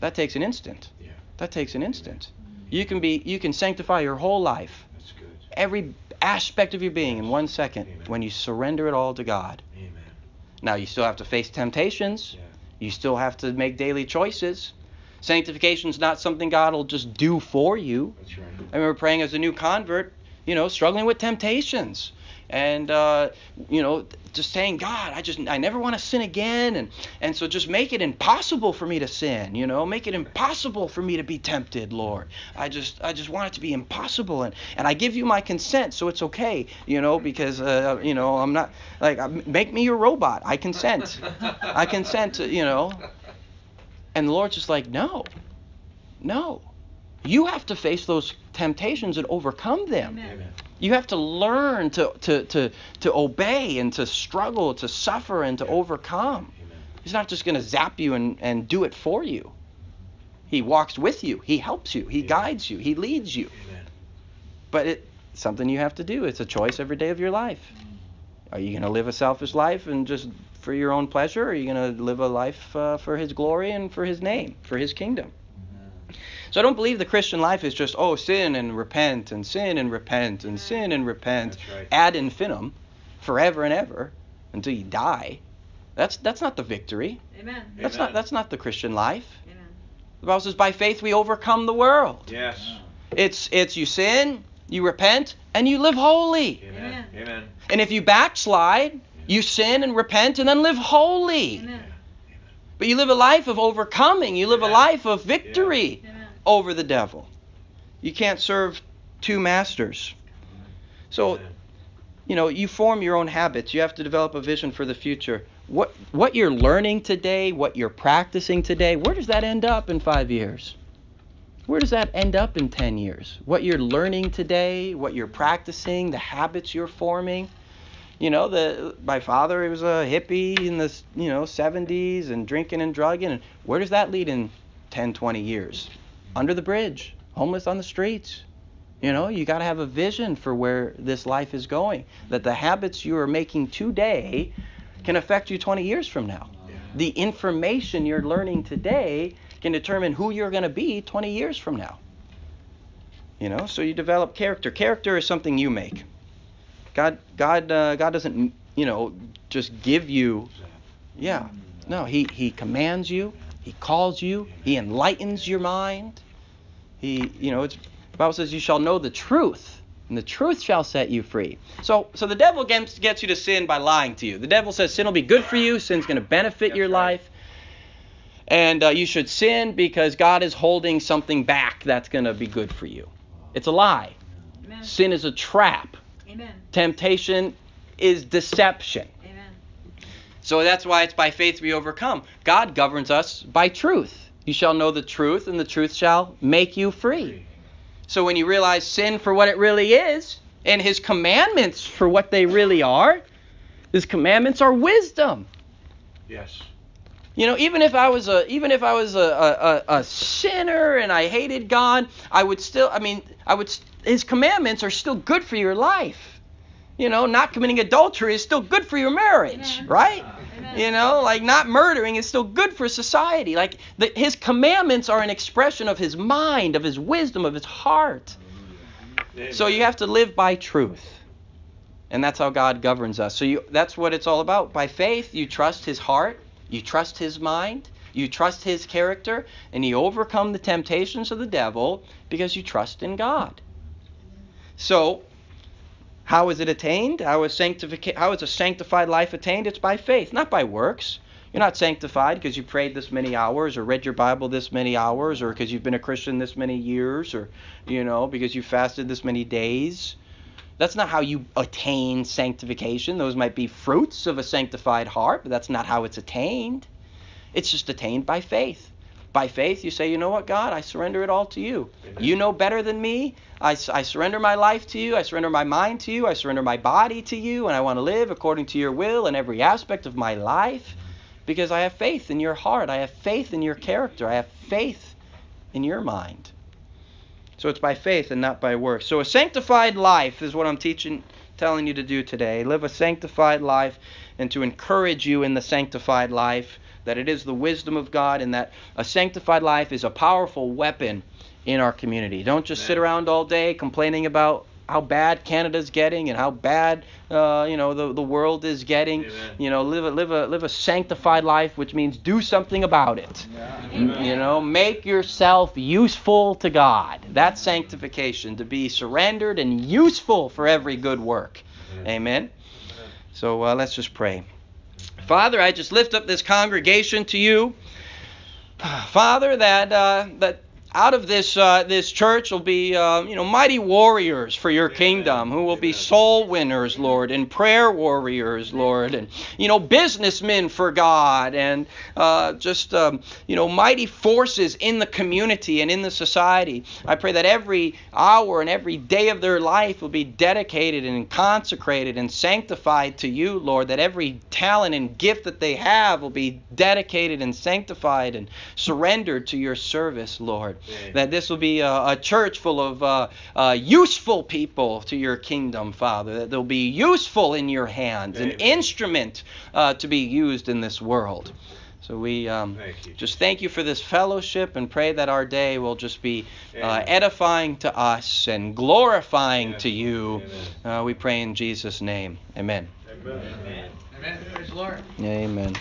that takes an instant. That takes an instant. You can be, you can sanctify your whole life, That's good. Every aspect of your being in one second Amen. When you surrender it all to God. Amen. Now you still have to face temptations. Yeah. You still have to make daily choices. Sanctification is not something God will just do for you. That's right. I remember praying as a new convert, you know, struggling with temptations, and uh, you know, just saying, God, I just I never want to sin again, and and so just make it impossible for me to sin, you know, make it impossible for me to be tempted, Lord. I just I just want it to be impossible, and, and I give you my consent, so it's okay, you know, because uh, you know, I'm not like make me your robot. I consent, I consent, to, you know, and the Lord's just like, no, no, you have to face those temptations and overcome them. Amen. You have to learn to, to, to, to obey and to struggle, to suffer and to overcome. Amen. He's not just going to zap you and, and do it for you. He walks with you. He helps you. He Amen. Guides you. He leads you. Amen. But it's something you have to do. It's a choice every day of your life. Are you going to live a selfish life and just for your own pleasure? Or are you going to live a life uh, for His glory and for His name, for His kingdom? So I don't believe the Christian life is just, oh, sin and repent and sin and repent and sin and repent, right, ad infinitum, forever and ever, until you die. That's that's not the victory. Amen. That's Amen. not that's not the Christian life. Amen. The Bible says, by faith we overcome the world. Yes. Wow. It's it's you sin, you repent, and you live holy. Amen. Amen. And if you backslide, you sin and repent and then live holy. Amen. But you live a life of overcoming. You live Amen. a life of victory Amen. over the devil. You can't serve two masters. So, Amen. you know, you form your own habits. You have to develop a vision for the future. What what you're learning today, what you're practicing today, where does that end up in five years? Where does that end up in ten years? What you're learning today, what you're practicing, the habits you're forming. You know, the my father, he was a hippie in the you know seventies and drinking and drugging. And where does that lead in ten, twenty years? Under the bridge, homeless on the streets. You know, you got to have a vision for where this life is going. That the habits you are making today can affect you twenty years from now. Yeah. The information you're learning today can determine who you're going to be twenty years from now. You know, so you develop character. Character is something you make. God, God, uh, God doesn't, you know, just give you. Yeah, no, he he commands you. He calls you. He enlightens your mind. He, you know, it's, the Bible says, "You shall know the truth, and the truth shall set you free." So, so the devil gets, gets you to sin by lying to you. The devil says sin will be good for you. Sin's going to benefit That's your right. life, and uh, you should sin because God is holding something back that's going to be good for you. It's a lie. Amen. Sin is a trap. Amen. Temptation is deception. Amen. So that's why it's by faith we overcome. God governs us by truth. You shall know the truth, and the truth shall make you free. So when you realize sin for what it really is, and his commandments for what they really are, his commandments are wisdom. Yes. You know, even if I was a even if I was a a, a sinner and I hated God, I would still. I mean, I would. His commandments are still good for your life. You know, not committing adultery is still good for your marriage, Amen. right? Amen. You know, like not murdering is still good for society. Like the, his commandments are an expression of his mind, of his wisdom, of his heart. Amen. So you have to live by truth. And that's how God governs us. So you, that's what it's all about. By faith, you trust his heart. You trust his mind. You trust his character. And you overcome the temptations of the devil because you trust in God. So, how is it attained? How is, sanctific- how is a sanctified life attained? It's by faith, not by works. You're not sanctified because you prayed this many hours or read your Bible this many hours or because you've been a Christian this many years or, you know, because you fasted this many days. That's not how you attain sanctification. Those might be fruits of a sanctified heart, but that's not how it's attained. It's just attained by faith. By faith, you say, you know what, God, I surrender it all to you. Amen. You know better than me. I, I surrender my life to you. I surrender my mind to you. I surrender my body to you. And I want to live according to your will in every aspect of my life because I have faith in your heart. I have faith in your character. I have faith in your mind. So it's by faith and not by works. So a sanctified life is what I'm teaching, telling you to do today. Live a sanctified life and to encourage you in the sanctified life. That it is the wisdom of God and that a sanctified life is a powerful weapon in our community. Don't just Amen. sit around all day complaining about how bad Canada's getting and how bad uh, you know the, the world is getting. Amen. You know, live a, live a live a sanctified life, which means do something about it. Yeah. You know, make yourself useful to God. That's sanctification, to be surrendered and useful for every good work. Amen. Amen. So uh, let's just pray. Father, I just lift up this congregation to you. Father, that uh, that out of this uh, this church will be uh, you know mighty warriors for your Amen. kingdom, who will Amen. be soul winners, Lord, and prayer warriors, Lord, and you know businessmen for God, and uh, just um, you know mighty forces in the community and in the society. I pray that every hour and every day of their life will be dedicated and consecrated and sanctified to you, Lord, that every talent and gift that they have will be dedicated and sanctified and surrendered to your service, Lord. That this will be a, a church full of uh, uh, useful people to your kingdom, Father. That they'll be useful in your hands, Amen. an instrument uh, to be used in this world. So we um, thank you. just thank you for this fellowship and pray that our day will just be uh, edifying to us and glorifying Amen. to you. Uh, we pray in Jesus' name. Amen. Amen. Amen. Amen. Praise the Lord. Amen.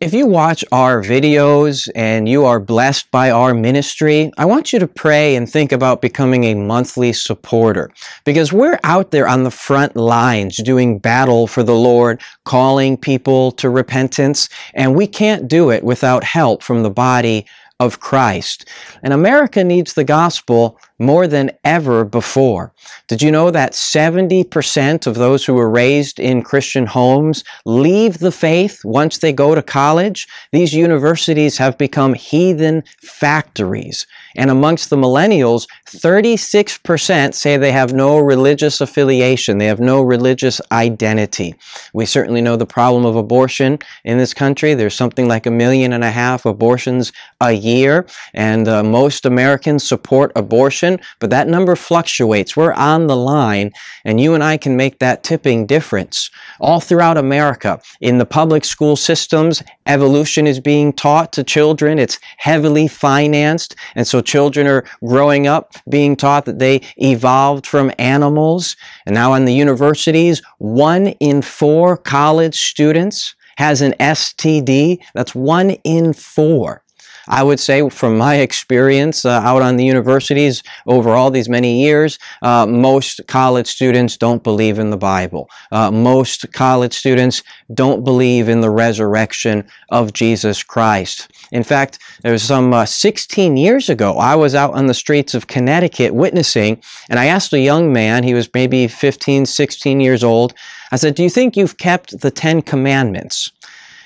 If you watch our videos and you are blessed by our ministry, I want you to pray and think about becoming a monthly supporter, because we're out there on the front lines doing battle for the Lord, calling people to repentance, and we can't do it without help from the body of Christ. And America needs the gospel more than ever before. Did you know that seventy percent of those who were raised in Christian homes leave the faith once they go to college? These universities have become heathen factories. And amongst the millennials, thirty-six percent say they have no religious affiliation. They have no religious identity. We certainly know the problem of abortion in this country. There's something like a million and a half abortions a year, and uh, most Americans support abortion, but that number fluctuates. We're on the line, and you and I can make that tipping difference. All throughout America, in the public school systems, evolution is being taught to children. It's heavily financed, and so children are growing up being taught that they evolved from animals. And now in the universities, one in four college students has an S T D. That's one in four. I would say from my experience uh, out on the universities over all these many years, uh, most college students don't believe in the Bible. Uh, most college students don't believe in the resurrection of Jesus Christ. In fact, there was some uh, sixteen years ago, I was out on the streets of Connecticut witnessing, and I asked a young man, he was maybe fifteen, sixteen years old, I said, "Do you think you've kept the Ten Commandments?"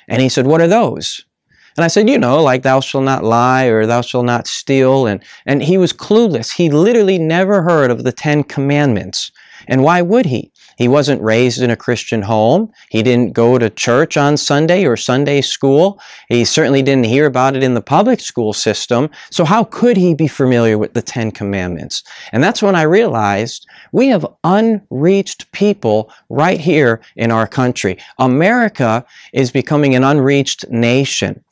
And he said, "What are those?" And I said, you know, like thou shalt not lie or thou shalt not steal. And, and he was clueless. He literally never heard of the Ten Commandments. And why would he? He wasn't raised in a Christian home. He didn't go to church on Sunday or Sunday school. He certainly didn't hear about it in the public school system. So how could he be familiar with the Ten Commandments? And that's when I realized we have unreached people right here in our country. America is becoming an unreached nation.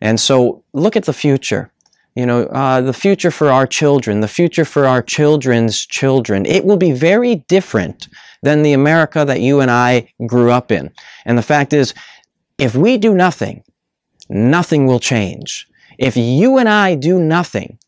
And so look at the future, you know, uh, the future for our children, the future for our children's children. It will be very different than the America that you and I grew up in. And the fact is, if we do nothing, nothing will change. If you and I do nothing,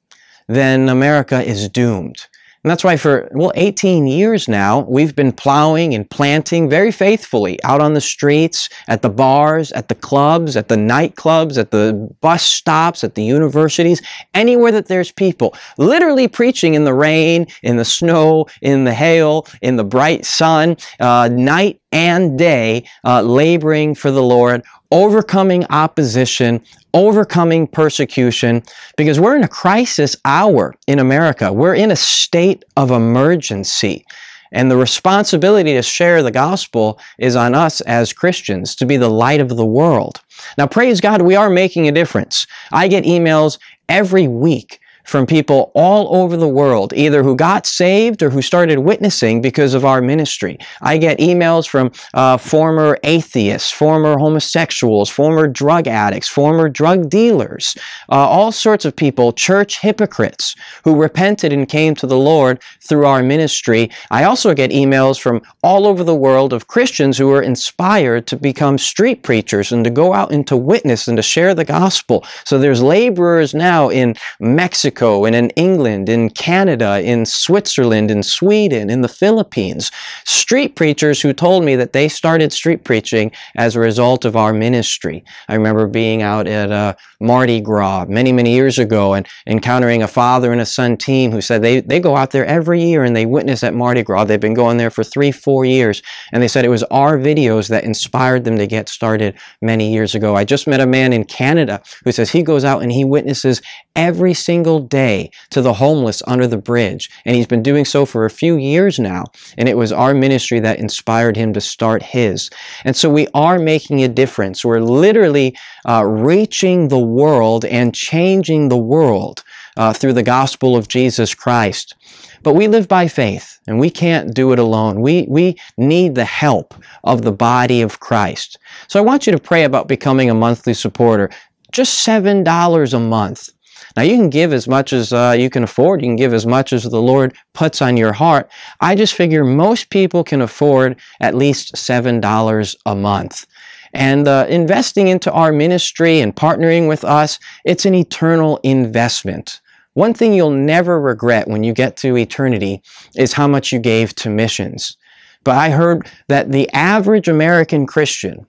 then America is doomed. And that's why for, well, eighteen years now, we've been plowing and planting very faithfully out on the streets, at the bars, at the clubs, at the nightclubs, at the bus stops, at the universities, anywhere that there's people, literally preaching in the rain, in the snow, in the hail, in the bright sun, uh, night and day, uh, laboring for the Lord, overcoming opposition, overcoming persecution, because we're in a crisis hour in America. We're in a state of emergency. And the responsibility to share the gospel is on us as Christians, to be the light of the world. Now, praise God, we are making a difference. I get emails every week from people all over the world, either who got saved or who started witnessing because of our ministry. I get emails from uh, former atheists, former homosexuals, former drug addicts, former drug dealers, uh, all sorts of people, church hypocrites who repented and came to the Lord through our ministry. I also get emails from all over the world of Christians who are inspired to become street preachers and to go out and to witness and to share the gospel. So there's laborers now in Mexico, and in England, in Canada, in Switzerland, in Sweden, in the Philippines. Street preachers who told me that they started street preaching as a result of our ministry. I remember being out at uh, Mardi Gras many, many years ago and encountering a father and a son team who said they, they go out there every year and they witness at Mardi Gras. They've been going there for three, four years. And they said it was our videos that inspired them to get started many years ago. I just met a man in Canada who says he goes out and he witnesses every single day to the homeless under the bridge. And he's been doing so for a few years now. And it was our ministry that inspired him to start his. And so we are making a difference. We're literally uh, reaching the world and changing the world uh, through the gospel of Jesus Christ. But we live by faith, and we can't do it alone. We, we need the help of the body of Christ. So I want you to pray about becoming a monthly supporter. Just seven dollars a month. Now, you can give as much as uh, you can afford. You can give as much as the Lord puts on your heart. I just figure most people can afford at least seven dollars a month. And uh, investing into our ministry and partnering with us, it's an eternal investment. One thing you'll never regret when you get to eternity is how much you gave to missions. But I heard that the average American Christian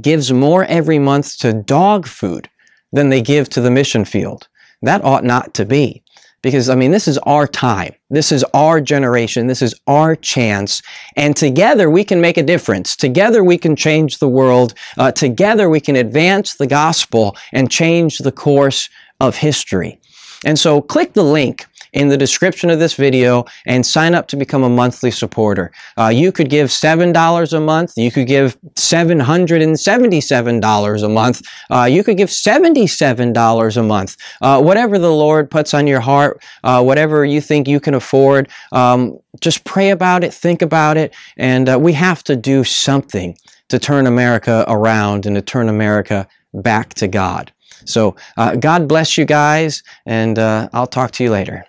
gives more every month to dog food than they give to the mission field. That ought not to be. Because, I mean, this is our time. This is our generation. This is our chance. And together we can make a difference. Together we can change the world. Uh, together we can advance the gospel and change the course of history. And so click the link in the description of this video and sign up to become a monthly supporter. Uh, you could give seven dollars a month. You could give seven hundred seventy-seven dollars a month. Uh, you could give seventy-seven dollars a month. Uh, whatever the Lord puts on your heart, uh, whatever you think you can afford, um, just pray about it, think about it, and uh, we have to do something to turn America around and to turn America back to God. So uh, God bless you guys, and uh, I'll talk to you later.